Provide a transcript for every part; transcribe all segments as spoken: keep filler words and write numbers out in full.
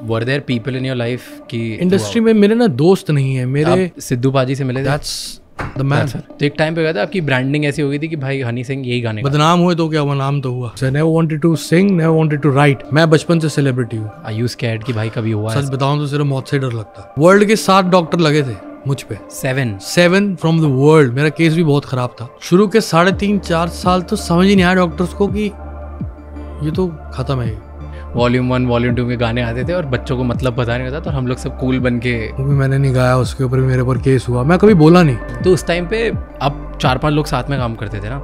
Were there people in your life की industry में मेरे ना दोस्त नहीं है मेरे। सिद्धू पाजी से मिले थे? That's the man sir। तो एक टाइम पे गया था आपकी ब्रांडिंग ऐसी हो गई थी कि भाई हनी सिंह यही गाने बदनाम हुए तो क्या हुआ, नाम तो हुआ। So I never wanted to sing, never wanted to write। मैं बचपन से सेलिब्रिटी हूँ। Are you scared कि भाई कभी हुआ? सच बताऊँ तो सिर्फ मौत से डर लगता। वर्ल्ड के सात डॉक्टर लगे थे मुझ पे, seven seven from the world. मेरा केस भी बहुत खराब था। शुरू के साढ़े तीन चार साल तो समझ ही नहीं आया डॉक्टर्स को कि ये तो खत्म है। वॉल्यूम वन वॉल्यूम टू के गाने आते थे और बच्चों को मतलब पता नहीं होता, तो हम लोग सब कूल बन के। वो भी मैंने नहीं गाया, उसके ऊपर भी मेरे ऊपर केस हुआ, मैं कभी बोला नहीं। तो उस टाइम पे आप चार पांच लोग साथ में काम करते थे ना,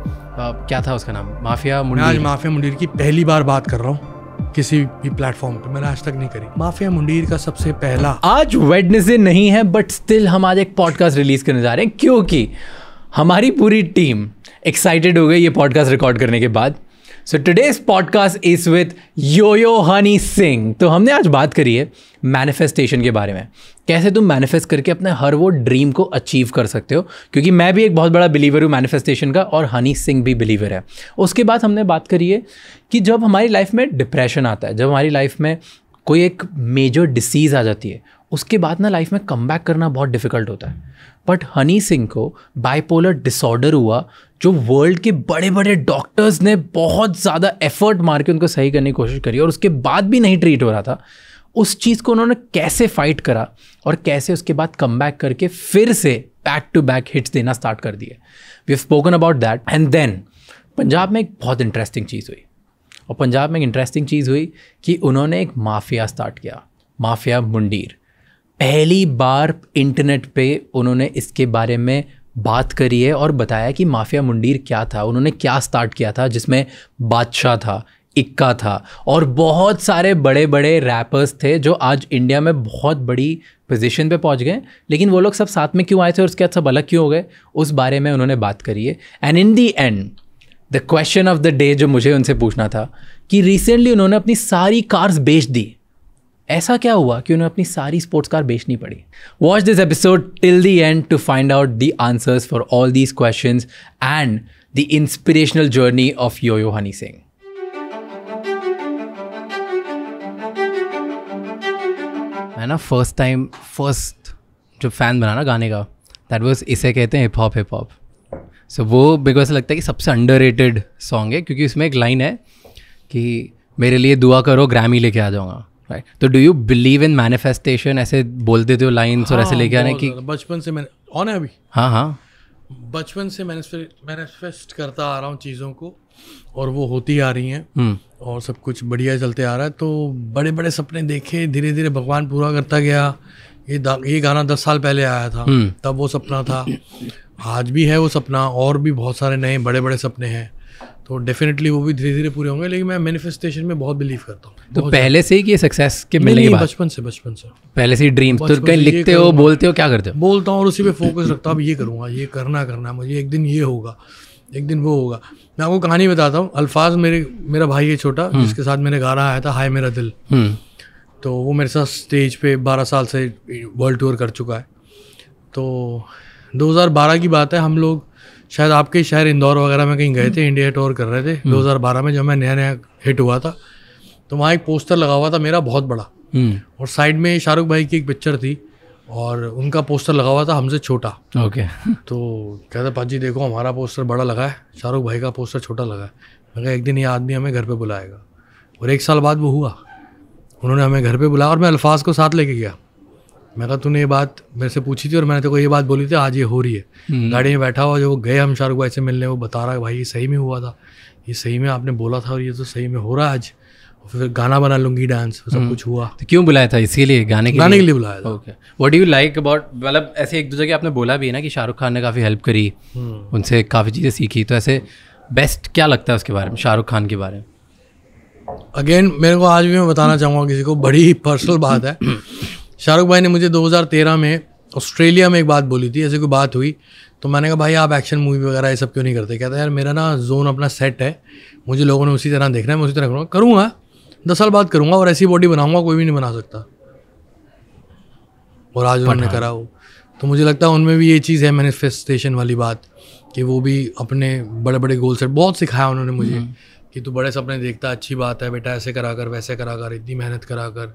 आप क्या था उसका नाम? माफिया मुंडीर। आज माफिया मुंडीर की पहली बार बात कर रहा हूँ किसी भी प्लेटफॉर्म पे, मैंने आज तक नहीं करी। माफिया मुंडीर का सबसे पहला, आज वेडनेसडे नहीं है बट स्टिल हम आज एक पॉडकास्ट रिलीज करने जा रहे हैं क्योंकि हमारी पूरी टीम एक्साइटेड हो गई ये पॉडकास्ट रिकॉर्ड करने के बाद। So today's podcast is with Yo yo Honey Singh. तो हमने आज बात करी है मैनिफेस्टेशन के बारे में, कैसे तुम मैनिफेस्ट करके अपने हर वो ड्रीम को अचीव कर सकते हो, क्योंकि मैं भी एक बहुत बड़ा बिलीवर हूँ मैनिफेस्टेशन का और हनी सिंह भी बिलीवर है। उसके बाद हमने बात करी है कि जब हमारी लाइफ में डिप्रेशन आता है, जब हमारी लाइफ में कोई एक मेजर डिसीज़ आ जाती है, उसके बाद ना लाइफ में कमबैक करना बहुत डिफ़िकल्ट होता है। बट हनी सिंह को बाइपोलर डिसऑर्डर हुआ, जो वर्ल्ड के बड़े बड़े डॉक्टर्स ने बहुत ज़्यादा एफर्ट मार के उनको सही करने की कोशिश करी और उसके बाद भी नहीं ट्रीट हो रहा था। उस चीज़ को उन्होंने कैसे फ़ाइट करा और कैसे उसके बाद कमबैक करके फिर से बैक टू बैक हिट्स देना स्टार्ट कर दिए। We have spoken about that. And then Punjab में एक बहुत इंटरेस्टिंग चीज़ हुई, और पंजाब में एक इंटरेस्टिंग चीज़ हुई कि उन्होंने एक माफिया स्टार्ट किया, माफिया मुंडीर। पहली बार इंटरनेट पे उन्होंने इसके बारे में बात करी है और बताया कि माफिया मुंडीर क्या था, उन्होंने क्या स्टार्ट किया था, जिसमें बादशाह था, इक्का था और बहुत सारे बड़े बड़े रैपर्स थे जो आज इंडिया में बहुत बड़ी पोजीशन पे पहुंच गए। लेकिन वो लोग सब साथ में क्यों आए थे और उसके बाद सब अलग क्यों हो गए, उस बारे में उन्होंने बात करी है। And in the end the question of the day जो मुझे उनसे पूछना था कि रिसेंटली उन्होंने अपनी सारी कार्स बेच दी, ऐसा क्या हुआ कि उन्हें अपनी सारी स्पोर्ट्स कार बेचनी पड़ी। Watch this episode till the end to find out the answers for all these questions and the inspirational journey of yo yo Honey Singh. मैं ना फर्स्ट टाइम फर्स्ट जो फैन बना ना गाने का, दैट वाज, इसे कहते हैं hip hop hip hop. So वो बिकॉज ऐसा लगता है कि सबसे अंडररेटेड सॉन्ग है, क्योंकि उसमें एक लाइन है कि मेरे लिए दुआ करो ग्रैमी लेके आ जाऊँगा, राइट? तो do you believe in manifestation? ऐसे बोलते थे लाइन्स और ऐसे लेके आने की? बचपन से मैंने ऑन है अभी, हाँ हाँ, बचपन से मैनिफेस्ट करता आ रहा हूँ चीज़ों को और वो होती आ रही हैं और सब कुछ बढ़िया चलते आ रहा है। तो बड़े बड़े सपने देखे, धीरे धीरे भगवान पूरा करता गया। ये ये गाना दस साल पहले आया था, तब वो सपना था, आज भी है वो सपना, और भी बहुत सारे नए बड़े बड़े सपने हैं, तो डेफिनेटली वो भी धीरे धीरे पूरे होंगे। लेकिन मैं मैनिफेस्टेशन में बहुत बिलीव करता हूँ। तो पहले से ही कि सक्सेस के मिलने के बाद? बचपन से, बचपन से पहले से ड्रीम्स। तो कहीं लिखते हो, बोलते हो, क्या करते हो? बोलता हूँ और उसी पे फोकस रखता हूँ, अब ये करूँगा, ये करना करना मुझे, एक दिन ये होगा, एक दिन वो होगा। मैं आपको कहानी बताता हूँ। अल्फाज मेरे मेरा भाई है छोटा, जिसके साथ मैंने गाना आया था हाय मेरा दिल, तो वो मेरे साथ स्टेज पे बारह साल से वर्ल्ड टूर कर चुका है। तो दो हज़ार बारह की बात है, हम लोग शायद आपके शहर इंदौर वगैरह में कहीं गए थे, इंडिया टूर कर रहे थे दो हज़ार बारह में, जब मैं नया नया हिट हुआ था। तो वहाँ एक पोस्टर लगा हुआ था मेरा बहुत बड़ा, और साइड में शाहरुख भाई की एक पिक्चर थी और उनका पोस्टर लगा हुआ था हमसे छोटा। Okay okay. तो कहता पाजी देखो हमारा पोस्टर बड़ा लगा है, शाहरुख भाई का पोस्टर छोटा लगा है। मैं कहा एक दिन ये आदमी हमें घर पर बुलाएगा, और एक साल बाद वो हुआ, उन्होंने हमें घर पे बुलाया और मैं अल्फाज को साथ लेके गया। मैं कहा तूने ये बात मेरे से पूछी थी और मैंने तेको ये बात बोली थी, आज ये हो रही है। गाड़ी में बैठा हुआ, जो गए हम शाहरुख भाई से मिलने, वो बता रहा है भाई ये सही में हुआ था, ये सही में आपने बोला था और ये तो सही में हो रहा है आज। फिर गाना बना लूँगी डांस, सब कुछ हुआ। तो क्यों बुलाया था? इसीलिए गाने के गाने के लिए बुलाया था। Okay, what do you like about, मतलब ऐसे एक दो जगह आपने बोला भी है ना कि शाहरुख खान ने काफ़ी हेल्प करी, उनसे काफ़ी चीज़ें सीखी, तो ऐसे बेस्ट क्या लगता है उसके बारे में, शाहरुख खान के बारे में? अगेन मेरे को आज भी मैं बताना चाहूँगा किसी को, बड़ी पर्सनल बात है। शाहरुख भाई ने मुझे दो हज़ार तेरह में ऑस्ट्रेलिया में एक बात बोली थी, ऐसी कोई बात हुई तो मैंने कहा भाई आप एक्शन मूवी वगैरह ये सब क्यों नहीं करते? कहता यार मेरा ना जोन अपना सेट है, मुझे लोगों ने उसी तरह देखना है, मैं उसी तरह करूँगा करूँगा दस साल बाद करूँगा और ऐसी बॉडी बनाऊँगा कोई भी नहीं बना सकता, और आज उन्होंने करा वो। तो मुझे लगता है उनमें भी ये चीज़ है मैनिफेस्टेशन वाली बात, कि वो भी अपने बड़े बड़े गोल सेट, बहुत सिखाया उन्होंने मुझे कि तू बड़े सपने देखता, अच्छी बात है बेटा, ऐसे करा कर, वैसे करा कर, इतनी मेहनत करा कर,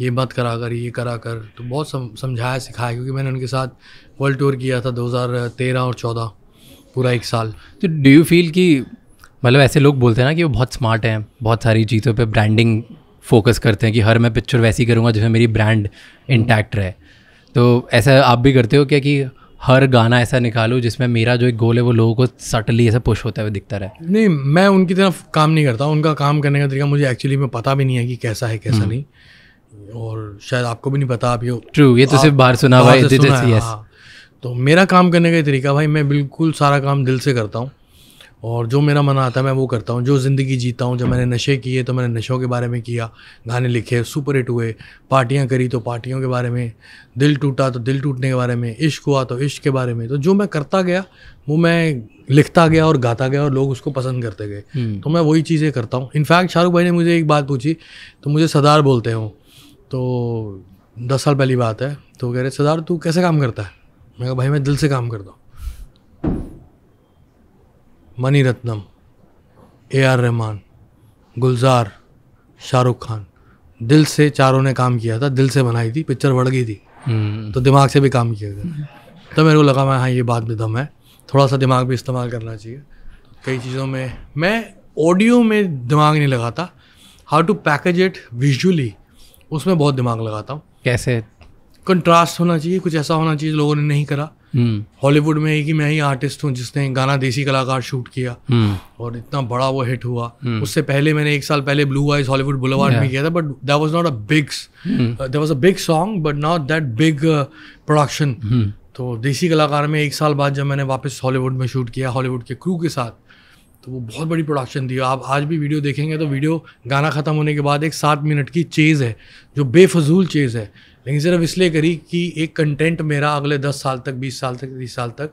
ये मत करा कर, ये करा कर, तो बहुत सम, समझाया सिखाया, क्योंकि मैंने उनके साथ वर्ल्ड टूर किया था दो हज़ार तेरह और चौदह, पूरा एक साल। तो डू यू फील कि मतलब ऐसे लोग बोलते हैं ना कि वो बहुत स्मार्ट हैं, बहुत सारी चीज़ों पे ब्रांडिंग फोकस करते हैं कि हर मैं पिक्चर वैसी करूँगा जिसमें मेरी ब्रांड इंटैक्ट रहे, तो ऐसा आप भी करते हो क्या कि हर गाना ऐसा निकालो जिसमें मेरा जो एक गोल है वो लोगों को सटली ऐसा पुश होता है वो दिखता रहे? नहीं, मैं उनकी तरफ काम नहीं करता, उनका काम करने का तरीका मुझे एक्चुअली में पता भी नहीं है कि कैसा है कैसा नहीं, और शायद आपको भी नहीं पता आप। ये ट्रू, ये तो सिर्फ बाहर सुना हुआ है। तो मेरा काम करने का तरीका, भाई मैं बिल्कुल सारा काम दिल से करता हूँ और जो मेरा मन आता है मैं वो करता हूँ, जो ज़िंदगी जीता हूँ। जब मैंने नशे किए तो मैंने नशों के बारे में किया, गाने लिखे, सुपर हिट हुए, पार्टियाँ करी तो पार्टियों के बारे में, दिल टूटा तो दिल टूटने के बारे में, इश्क हुआ तो इश्क के बारे में। तो जो मैं करता गया वो मैं लिखता गया और गाता गया और लोग उसको पसंद करते गए, तो मैं वही चीज़ें करता हूँ। इनफैक्ट शाहरुख भाई ने मुझे एक बात पूछी, तो मुझे सरदार बोलते हो, तो दस साल पहली बात है, तो कह रहे सरदार तू कैसे काम करता है? मैं कहा भाई मैं दिल से काम करता हूँ। मनी रत्नम, ए आर रहमान, गुलजार, शाहरुख खान, दिल से चारों ने काम किया था, दिल से बनाई थी, पिक्चर बढ़ गई थी, तो दिमाग से भी काम किया गया। तो मेरे को लगा मैं हाँ ये बात भी दम है, थोड़ा सा दिमाग भी इस्तेमाल करना चाहिए कई चीज़ों में। मैं ऑडियो में दिमाग नहीं लगाता, how to package it visually उसमें बहुत दिमाग लगाता हूँ। कैसे कंट्रास्ट होना चाहिए, कुछ ऐसा होना चाहिए लोगों ने नहीं करा। Hollywood hmm. में एक ही मैं ही आर्टिस्ट हूँ जिसने गाना देसी कलाकार शूट किया hmm. और इतना बड़ा वो हिट हुआ। hmm. उससे पहले मैंने एक साल पहले ब्लू आइज हॉलीवुड बुलेवार्ड में किया था, but that was not a big that was a big song but not that big production. तो देसी कलाकार में एक साल बाद जब मैंने वापस हॉलीवुड में शूट किया हॉलीवुड के क्रू के साथ, तो वो बहुत बड़ी प्रोडक्शन थी। आप आज भी वीडियो देखेंगे तो वीडियो गाना ख़त्म होने के बाद एक सात मिनट की चीज़ है जो बेफजूल चीज़ है, लेकिन सिर्फ इसलिए करी कि एक कंटेंट मेरा अगले दस साल तक, बीस साल तक, तीस साल तक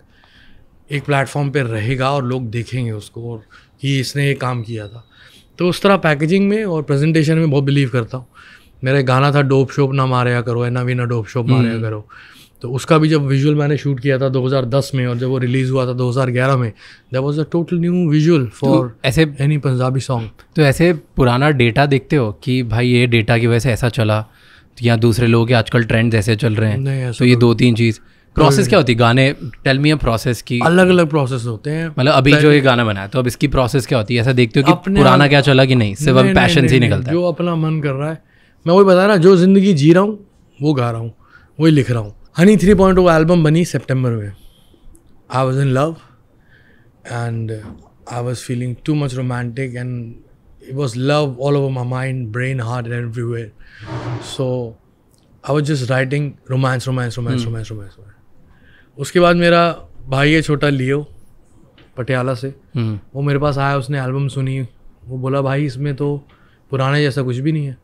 एक प्लेटफॉर्म पे रहेगा और लोग देखेंगे उसको और कि इसने ये काम किया था। तो उस तरह पैकेजिंग में और प्रेजेंटेशन में बहुत बिलीव करता हूँ। मेरा गाना था डोप शोप ना मारा करो, है ना भी ना डोप शोप मारा करो, तो उसका भी जब विजुअल मैंने शूट किया था दो हज़ार दस में और जब वो रिलीज़ हुआ था दो हज़ार ग्यारह में, that was a total new visual for ऐसे एनी पंजाबी सॉन्ग। तो ऐसे पुराना डेटा देखते हो कि भाई ये डेटा की वजह से ऐसा चला या दूसरे लोगों के आजकल ट्रेंड्स ऐसे चल रहे हैं, तो ये दो तीन चीज़ प्रोसेस क्या होती है गाने? टेल मी अ प्रोसेस की। अलग अलग प्रोसेस होते हैं, मतलब अभी जो ये गाना बनाया तो अब इसकी प्रोसेस क्या होती है? ऐसा देखते हो कि पुराना क्या चला कि नहीं, सिर्फ अब पैशन से ही निकलता है जो अपना मन कर रहा है। मैं वही बता रहा, जो ज़िंदगी जी रहा हूँ वो गा रहा हूँ, वही लिख रहा हूँ। हनी थ्री पॉइंट वो एल्बम बनी सितंबर में। I was in love and I was feeling too much romantic and it was love all over my mind, brain, heart and everywhere. So I was just writing romance romance romance romance romance. उसके बाद मेरा भाई है छोटा लियो पटियाला से, hmm. वो मेरे पास आया, उसने एल्बम सुनी, वो बोला भाई इसमें तो पुराने जैसा कुछ भी नहीं है।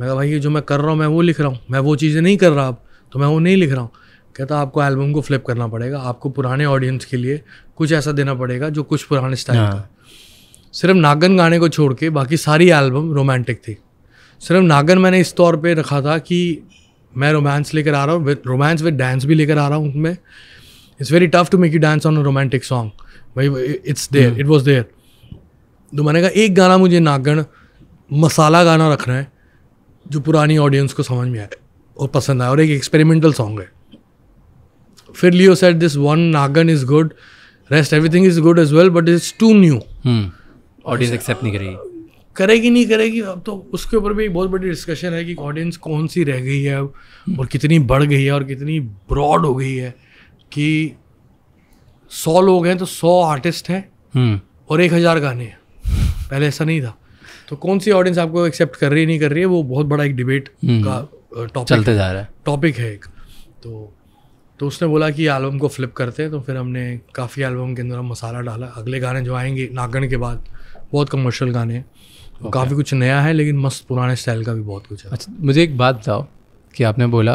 मैं कहा भाई ये जो मैं कर रहा हूँ मैं वो लिख रहा हूँ, मैं वो चीज़ें नहीं कर रहा अब, तो मैं वो नहीं लिख रहा हूँ। कहता आपको एल्बम को फ्लिप करना पड़ेगा, आपको पुराने ऑडियंस के लिए कुछ ऐसा देना पड़ेगा जो कुछ पुराने स्टाइल का। सिर्फ नागन गाने को छोड़ के बाकी सारी एल्बम रोमांटिक थी। सिर्फ नागन मैंने इस तौर पे रखा था कि मैं रोमांस लेकर आ रहा हूँ, विद रोमांस विद डांस भी लेकर आ रहा हूँ मैं। It's very tough to make you dance on a romantic song भाई, it's there, it was there. तो मैंने कहा एक गाना मुझे नागन मसाला गाना रखना है जो पुरानी ऑडियंस को समझ में आए और पसंद आया, और एक एक्सपेरिमेंटल सॉन्ग है। फिर Leo said this one नागन is good, rest everything is good as well but it's too new, audience accept नहीं करेगी। करेगी नहीं करेगी, अब तो उसके ऊपर भी एक बहुत बड़ी डिस्कशन है कि ऑडियंस कौन सी रह गई है hmm. और कितनी बढ़ गई है और कितनी ब्रॉड हो गई है कि सौ लोग हैं तो सौ आर्टिस्ट हैं hmm. और एक हज़ार गाने हैं। पहले ऐसा नहीं था, तो कौन सी ऑडियंस आपको एक्सेप्ट कर रही है नहीं कर रही है, वो बहुत बड़ा एक डिबेट hmm. का टॉपिक चलते जा रहा है, टॉपिक है एक। तो तो उसने बोला कि एल्बम को फ्लिप करते हैं, तो फिर हमने काफ़ी एल्बम के अंदर मसाला डाला। अगले गाने जो आएंगे नागन के बाद बहुत कमर्शियल गाने हैं, okay. काफ़ी कुछ नया है लेकिन मस्त पुराने स्टाइल का भी बहुत कुछ है। अच्छा मुझे एक बात बताओ कि आपने बोला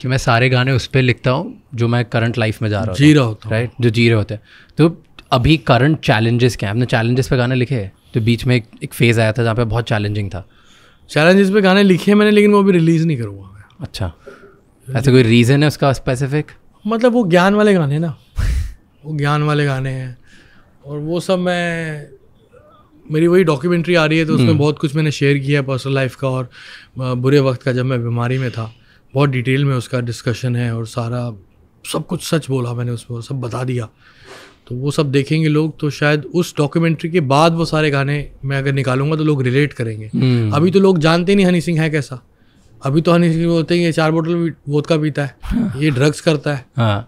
कि मैं सारे गाने उस पर लिखता हूँ जो मैं करंट लाइफ में जा रहा हूँ, जी रहा होता हूँ, राइट, जो जी रहे होते हैं। तो अभी करंट चैलेंजेस क्या है? आपने चैलेंजेस पर गाने लिखे हैं, तो बीच में एक फ़ेज़ आया था जहाँ पर बहुत चैलेंजिंग था। चैलेंजेस पे गाने लिखे मैंने लेकिन वो भी रिलीज़ नहीं करूँगा मैं। अच्छा, ऐसा कोई रीज़न है उसका स्पेसिफिक? मतलब वो ज्ञान वाले गाने ना वो ज्ञान वाले गाने हैं और वो सब मैं मेरी वही डॉक्यूमेंट्री आ रही है तो उसमें बहुत कुछ मैंने शेयर किया है पर्सनल लाइफ का और बुरे वक्त का जब मैं बीमारी में था, बहुत डिटेल में उसका डिस्कशन है और सारा सब कुछ सच बोला मैंने उसमें, सब बता दिया। तो वो सब देखेंगे लोग तो शायद उस डॉक्यूमेंट्री के बाद वो सारे गाने मैं अगर निकालूंगा तो लोग रिलेट करेंगे। अभी तो लोग जानते नहीं हनी सिंह है कैसा, अभी तो हनी सिंह बोलते हैं ये चार बोतल वोदका पीता है, ये ड्रग्स करता है, हाँ।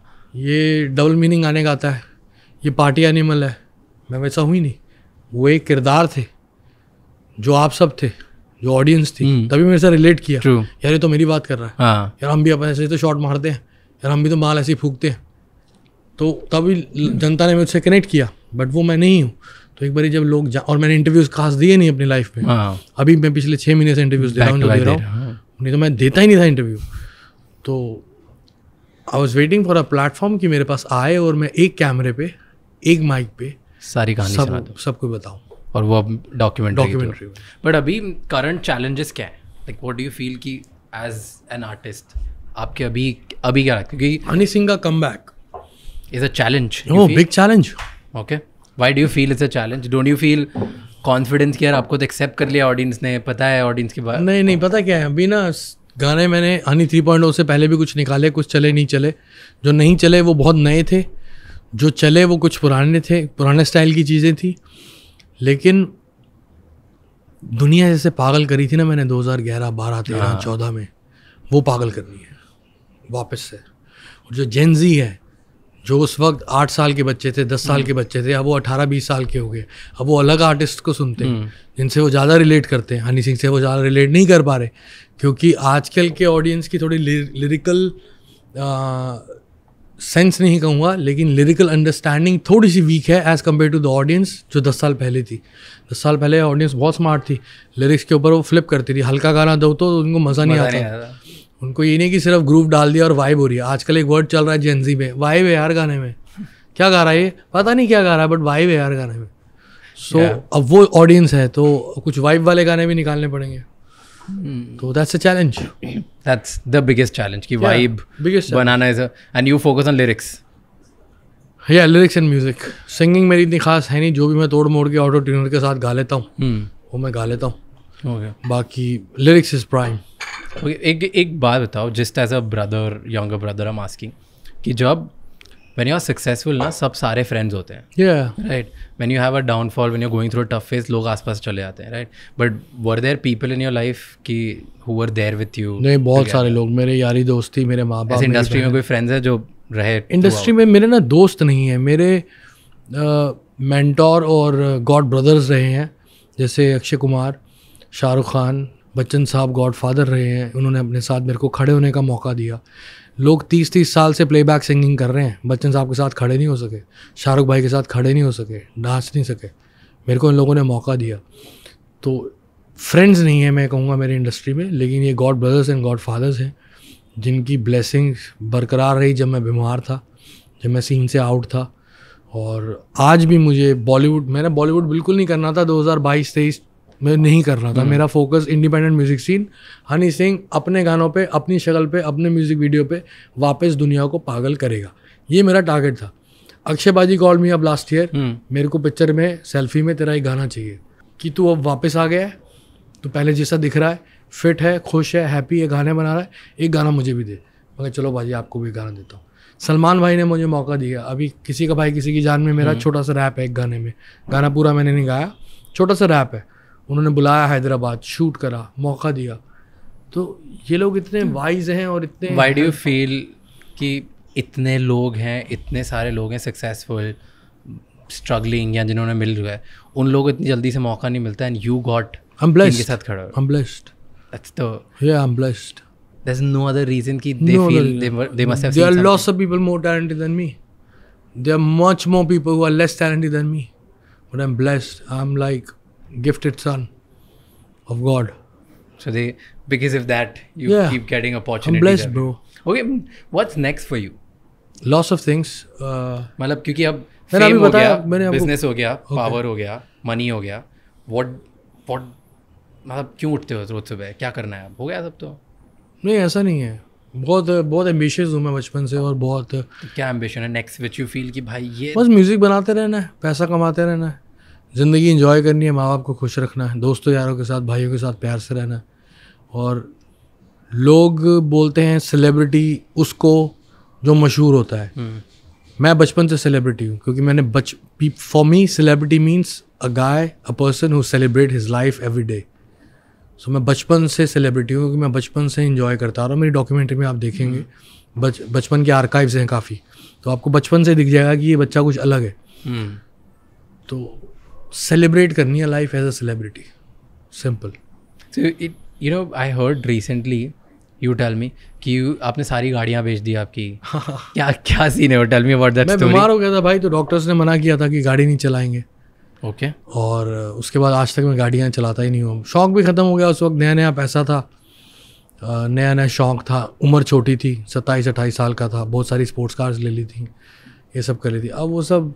ये डबल मीनिंग गाने गाता है, ये पार्टी एनिमल है। मैं वैसा हूँ ही नहीं, वो एक किरदार थे जो आप सब थे, जो ऑडियंस थी, तभी मेरे से रिलेट किया। यार ये तो मेरी बात कर रहा है, हाँ। यार हम भी अपने ऐसे तो शॉट मारते हैं, यार हम भी तो माल ऐसे ही फूकते हैं, तो तभी जनता ने मुझसे कनेक्ट किया। बट वो मैं नहीं हूँ। तो एक बार जब लोग, और मैंने इंटरव्यूज खास दिए नहीं अपनी लाइफ में, अभी मैं पिछले छः महीने से इंटरव्यूज दे रहा हूँ, जो दे रहा हूँ, नहीं तो मैं देता ही नहीं था इंटरव्यू। तो I was waiting for a platform कि मेरे पास आए और मैं एक कैमरे पे, एक माइक पे सारी कहानी सुना दूं, सब कुछ बताऊँ। और वो अब डॉक्यूमेंट्री। बट अभी करंट चैलेंजेस क्या है, like what do you feel कि एज एन आर्टिस्ट आपके अभी अभी क्या लगता है, क्योंकि हनी सिंह का comeback is a challenge. No, big challenge. Okay. Why do you feel it's a challenge? Don't you feel confidence कि यार आपको तो accept कर लिया audience ने, पता है audience के बारे में? नहीं नहीं, पता क्या है, अभी ना गाने मैंने हनी थ्री पॉइंट ओ से पहले भी कुछ निकाले, कुछ चले नहीं चले, जो नहीं चले वो बहुत नए थे, जो चले वो कुछ पुराने थे, पुराने स्टाइल की चीज़ें थी। लेकिन दुनिया जैसे पागल करी थी ना मैंने दो हज़ार ग्यारह, बारह, तेरह, चौदह में, वो पागल करनी है वापस से। जो जेनजी है, जो उस वक्त आठ साल के बच्चे थे, दस साल के बच्चे थे, अब वो अठारह बीस साल के हो गए, अब वो अलग आर्टिस्ट को सुनते हैं जिनसे वो ज़्यादा रिलेट करते हैं। हनी सिंह से वो ज़्यादा रिलेट नहीं कर पा रहे क्योंकि आजकल के ऑडियंस की थोड़ी लिरिकल सेंस नहीं कहूँगा, लेकिन लिरिकल अंडरस्टैंडिंग थोड़ी सी वीक है as compare to the audience जो दस साल पहले थी। दस साल पहले ऑडियंस बहुत स्मार्ट थी, लिरिक्स के ऊपर वो फ्लिप करती थी, हल्का गाना दो तो उनको मज़ा नहीं आता, उनको ये नहीं कि सिर्फ ग्रूव डाल दिया और वाइब हो रही है। आजकल एक वर्ड चल रहा है जेनजी में, वाइब है यार गाने में, क्या गा रहा है ये पता नहीं क्या गा रहा है, बट वाइब है यार गाने में। सो so, yeah. अब वो ऑडियंस है तो कुछ वाइब वाले गाने भी निकालने पड़ेंगे। तो that's a challenge, that's the biggest challenge कि वाइब बिगेस्ट बनाना है, and you focus on lyrics. या लिरिक्स एंड म्यूजिक, सिंगिंग मेरी इतनी खास है नहीं, जो भी मैं तोड़ मोड़ के ऑटो ट्यूनर के साथ गा लेता हूँ hmm. वो मैं गा लेता हूँ okay. बाकी लिरिक्स इज प्राइम। Okay, एक एक बात बताओ, just as a brother, younger brother I am asking कि जब व्हेन यू आर सक्सेसफुल ना, सब सारे फ्रेंड्स होते हैं, right? When you have a downfall, when you are going through tough phase, लोग आसपास चले जाते हैं, right? But were there people in your life कि who were there with you? नहीं, बहुत सारे लोग, मेरे यारी दोस्ती, मेरे माँ बाप, इंडस्ट्री में कोई फ्रेंड्स है जो रहे इंडस्ट्री में? मेरे ना दोस्त नहीं है, मेरे मेंटोर और गॉड ब्रदर्स रहे हैं, जैसे अक्षय कुमार, शाहरुख खान, बच्चन साहब गॉडफादर रहे हैं, उन्होंने अपने साथ मेरे को खड़े होने का मौका दिया। लोग तीस तीस साल से प्लेबैक सिंगिंग कर रहे हैं, बच्चन साहब के साथ खड़े नहीं हो सके, शाहरुख भाई के साथ खड़े नहीं हो सके, नाच नहीं सके, मेरे को इन लोगों ने मौका दिया। तो फ्रेंड्स नहीं है मैं कहूँगा मेरी इंडस्ट्री में, लेकिन ये god brothers and god fathers हैं जिनकी ब्लेसिंग्स बरकरार रही जब मैं बीमार था, जब मैं सीन से आउट था। और आज भी मुझे बॉलीवुड, मैंने बॉलीवुड बिल्कुल नहीं करना था दो हज़ार बाईस तेईस मैं नहीं कर रहा था, मेरा focus independent music scene, Honey Singh अपने गानों पे, अपनी शक्ल पे, अपने म्यूज़िक वीडियो पे वापस दुनिया को पागल करेगा, ये मेरा टारगेट था। अक्षय बाजी कॉल मी अब लास्ट ईयर, मेरे को पिक्चर में सेल्फी में तेरा एक गाना चाहिए कि तू अब वापस आ गया है, तू पहले जैसा दिख रहा है, फिट है, खुश है, हैप्पी है, गाने बना रहा है, एक गाना मुझे भी दे। मगर चलो भाजी आपको भी गाना देता हूँ। सलमान भाई ने मुझे मौका दिया, अभी किसी का भाई किसी की जान में मेरा छोटा सा रैप है एक गाने में, गाना पूरा मैंने नहीं गाया, छोटा सा रैप है, उन्होंने बुलाया हैदराबाद, शूट करा, मौका दिया। तो ये लोग इतने वाइज हैं और इतने। वाई डू यू फील कि इतने लोग हैं, इतने सारे लोग हैं सक्सेसफुल, स्ट्रगलिंग या जिन्होंने मिल रहा है, उन लोगों को इतनी जल्दी से मौका नहीं मिलता, एंड यू गॉट इनके साथ खड़ा हो? There's no other reason कि they feel they they must have seen something. There are lots of people more talented than me. There are much more people who are less talented than me. But I'm blessed. I'm like gifted son of God. So they, because of that, you yeah. keep getting opportunities. I'm blessed, there. bro. Okay, what's next for you? Lots of things. मतलब क्योंकि अब fame हो गया, business हो गया, power हो गया, money हो गया. What, what मतलब क्यों उठते हो रोज सुबह? क्या करना है अब? हो गया सब तो? नहीं, ऐसा नहीं है, बहुत बहुत एम्बिशियस हूँ मैं बचपन से और बहुत। क्या एम्बिशन है नेक्स्ट विच यू फील कि भाई ये? बस म्यूजिक बनाते रहना है, पैसा कमाते रहना है, ज़िंदगी एंजॉय करनी है, माँ बाप को खुश रखना है, दोस्तों यारों के साथ भाइयों के साथ प्यार से रहना है। और लोग बोलते हैं सेलिब्रिटी उसको जो मशहूर होता है, मैं बचपन से सेलिब्रिटी हूँ क्योंकि मैंने बच for me celebrity means a guy a person who celebrate his life every day. So मैं बचपन से सेलिब्रिटी हूँ क्योंकि मैं बचपन से इन्जॉय करता आ रहा हूँ। मेरी डॉक्यूमेंट्री में आप देखेंगे बच बचपन के आर्काइव्स हैं काफ़ी, तो आपको बचपन से दिख जाएगा कि ये बच्चा कुछ अलग है। तो सेलिब्रेट करनी है life as a celebrity, simple. So it you know I heard recently you tell me कि आपने सारी गाड़ियाँ बेच दी आपकी। क्या क्या सीन है वो, tell me about that story. मैं बीमार हो गया था भाई, तो डॉक्टर्स ने मना किया था कि गाड़ी नहीं चलाएंगे। Okay okay. और उसके बाद आज तक मैं गाड़ियाँ चलाता ही नहीं हूँ। शौक़ भी ख़त्म हो गया उस वक्त, नया नया पैसा था, नया नया शौक़ था, उम्र छोटी थी, सत्ताईस अट्ठाईस साल का था, बहुत सारी स्पोर्ट्स कार्स ले ली थी, ये सब कर ली थी। अब वो सब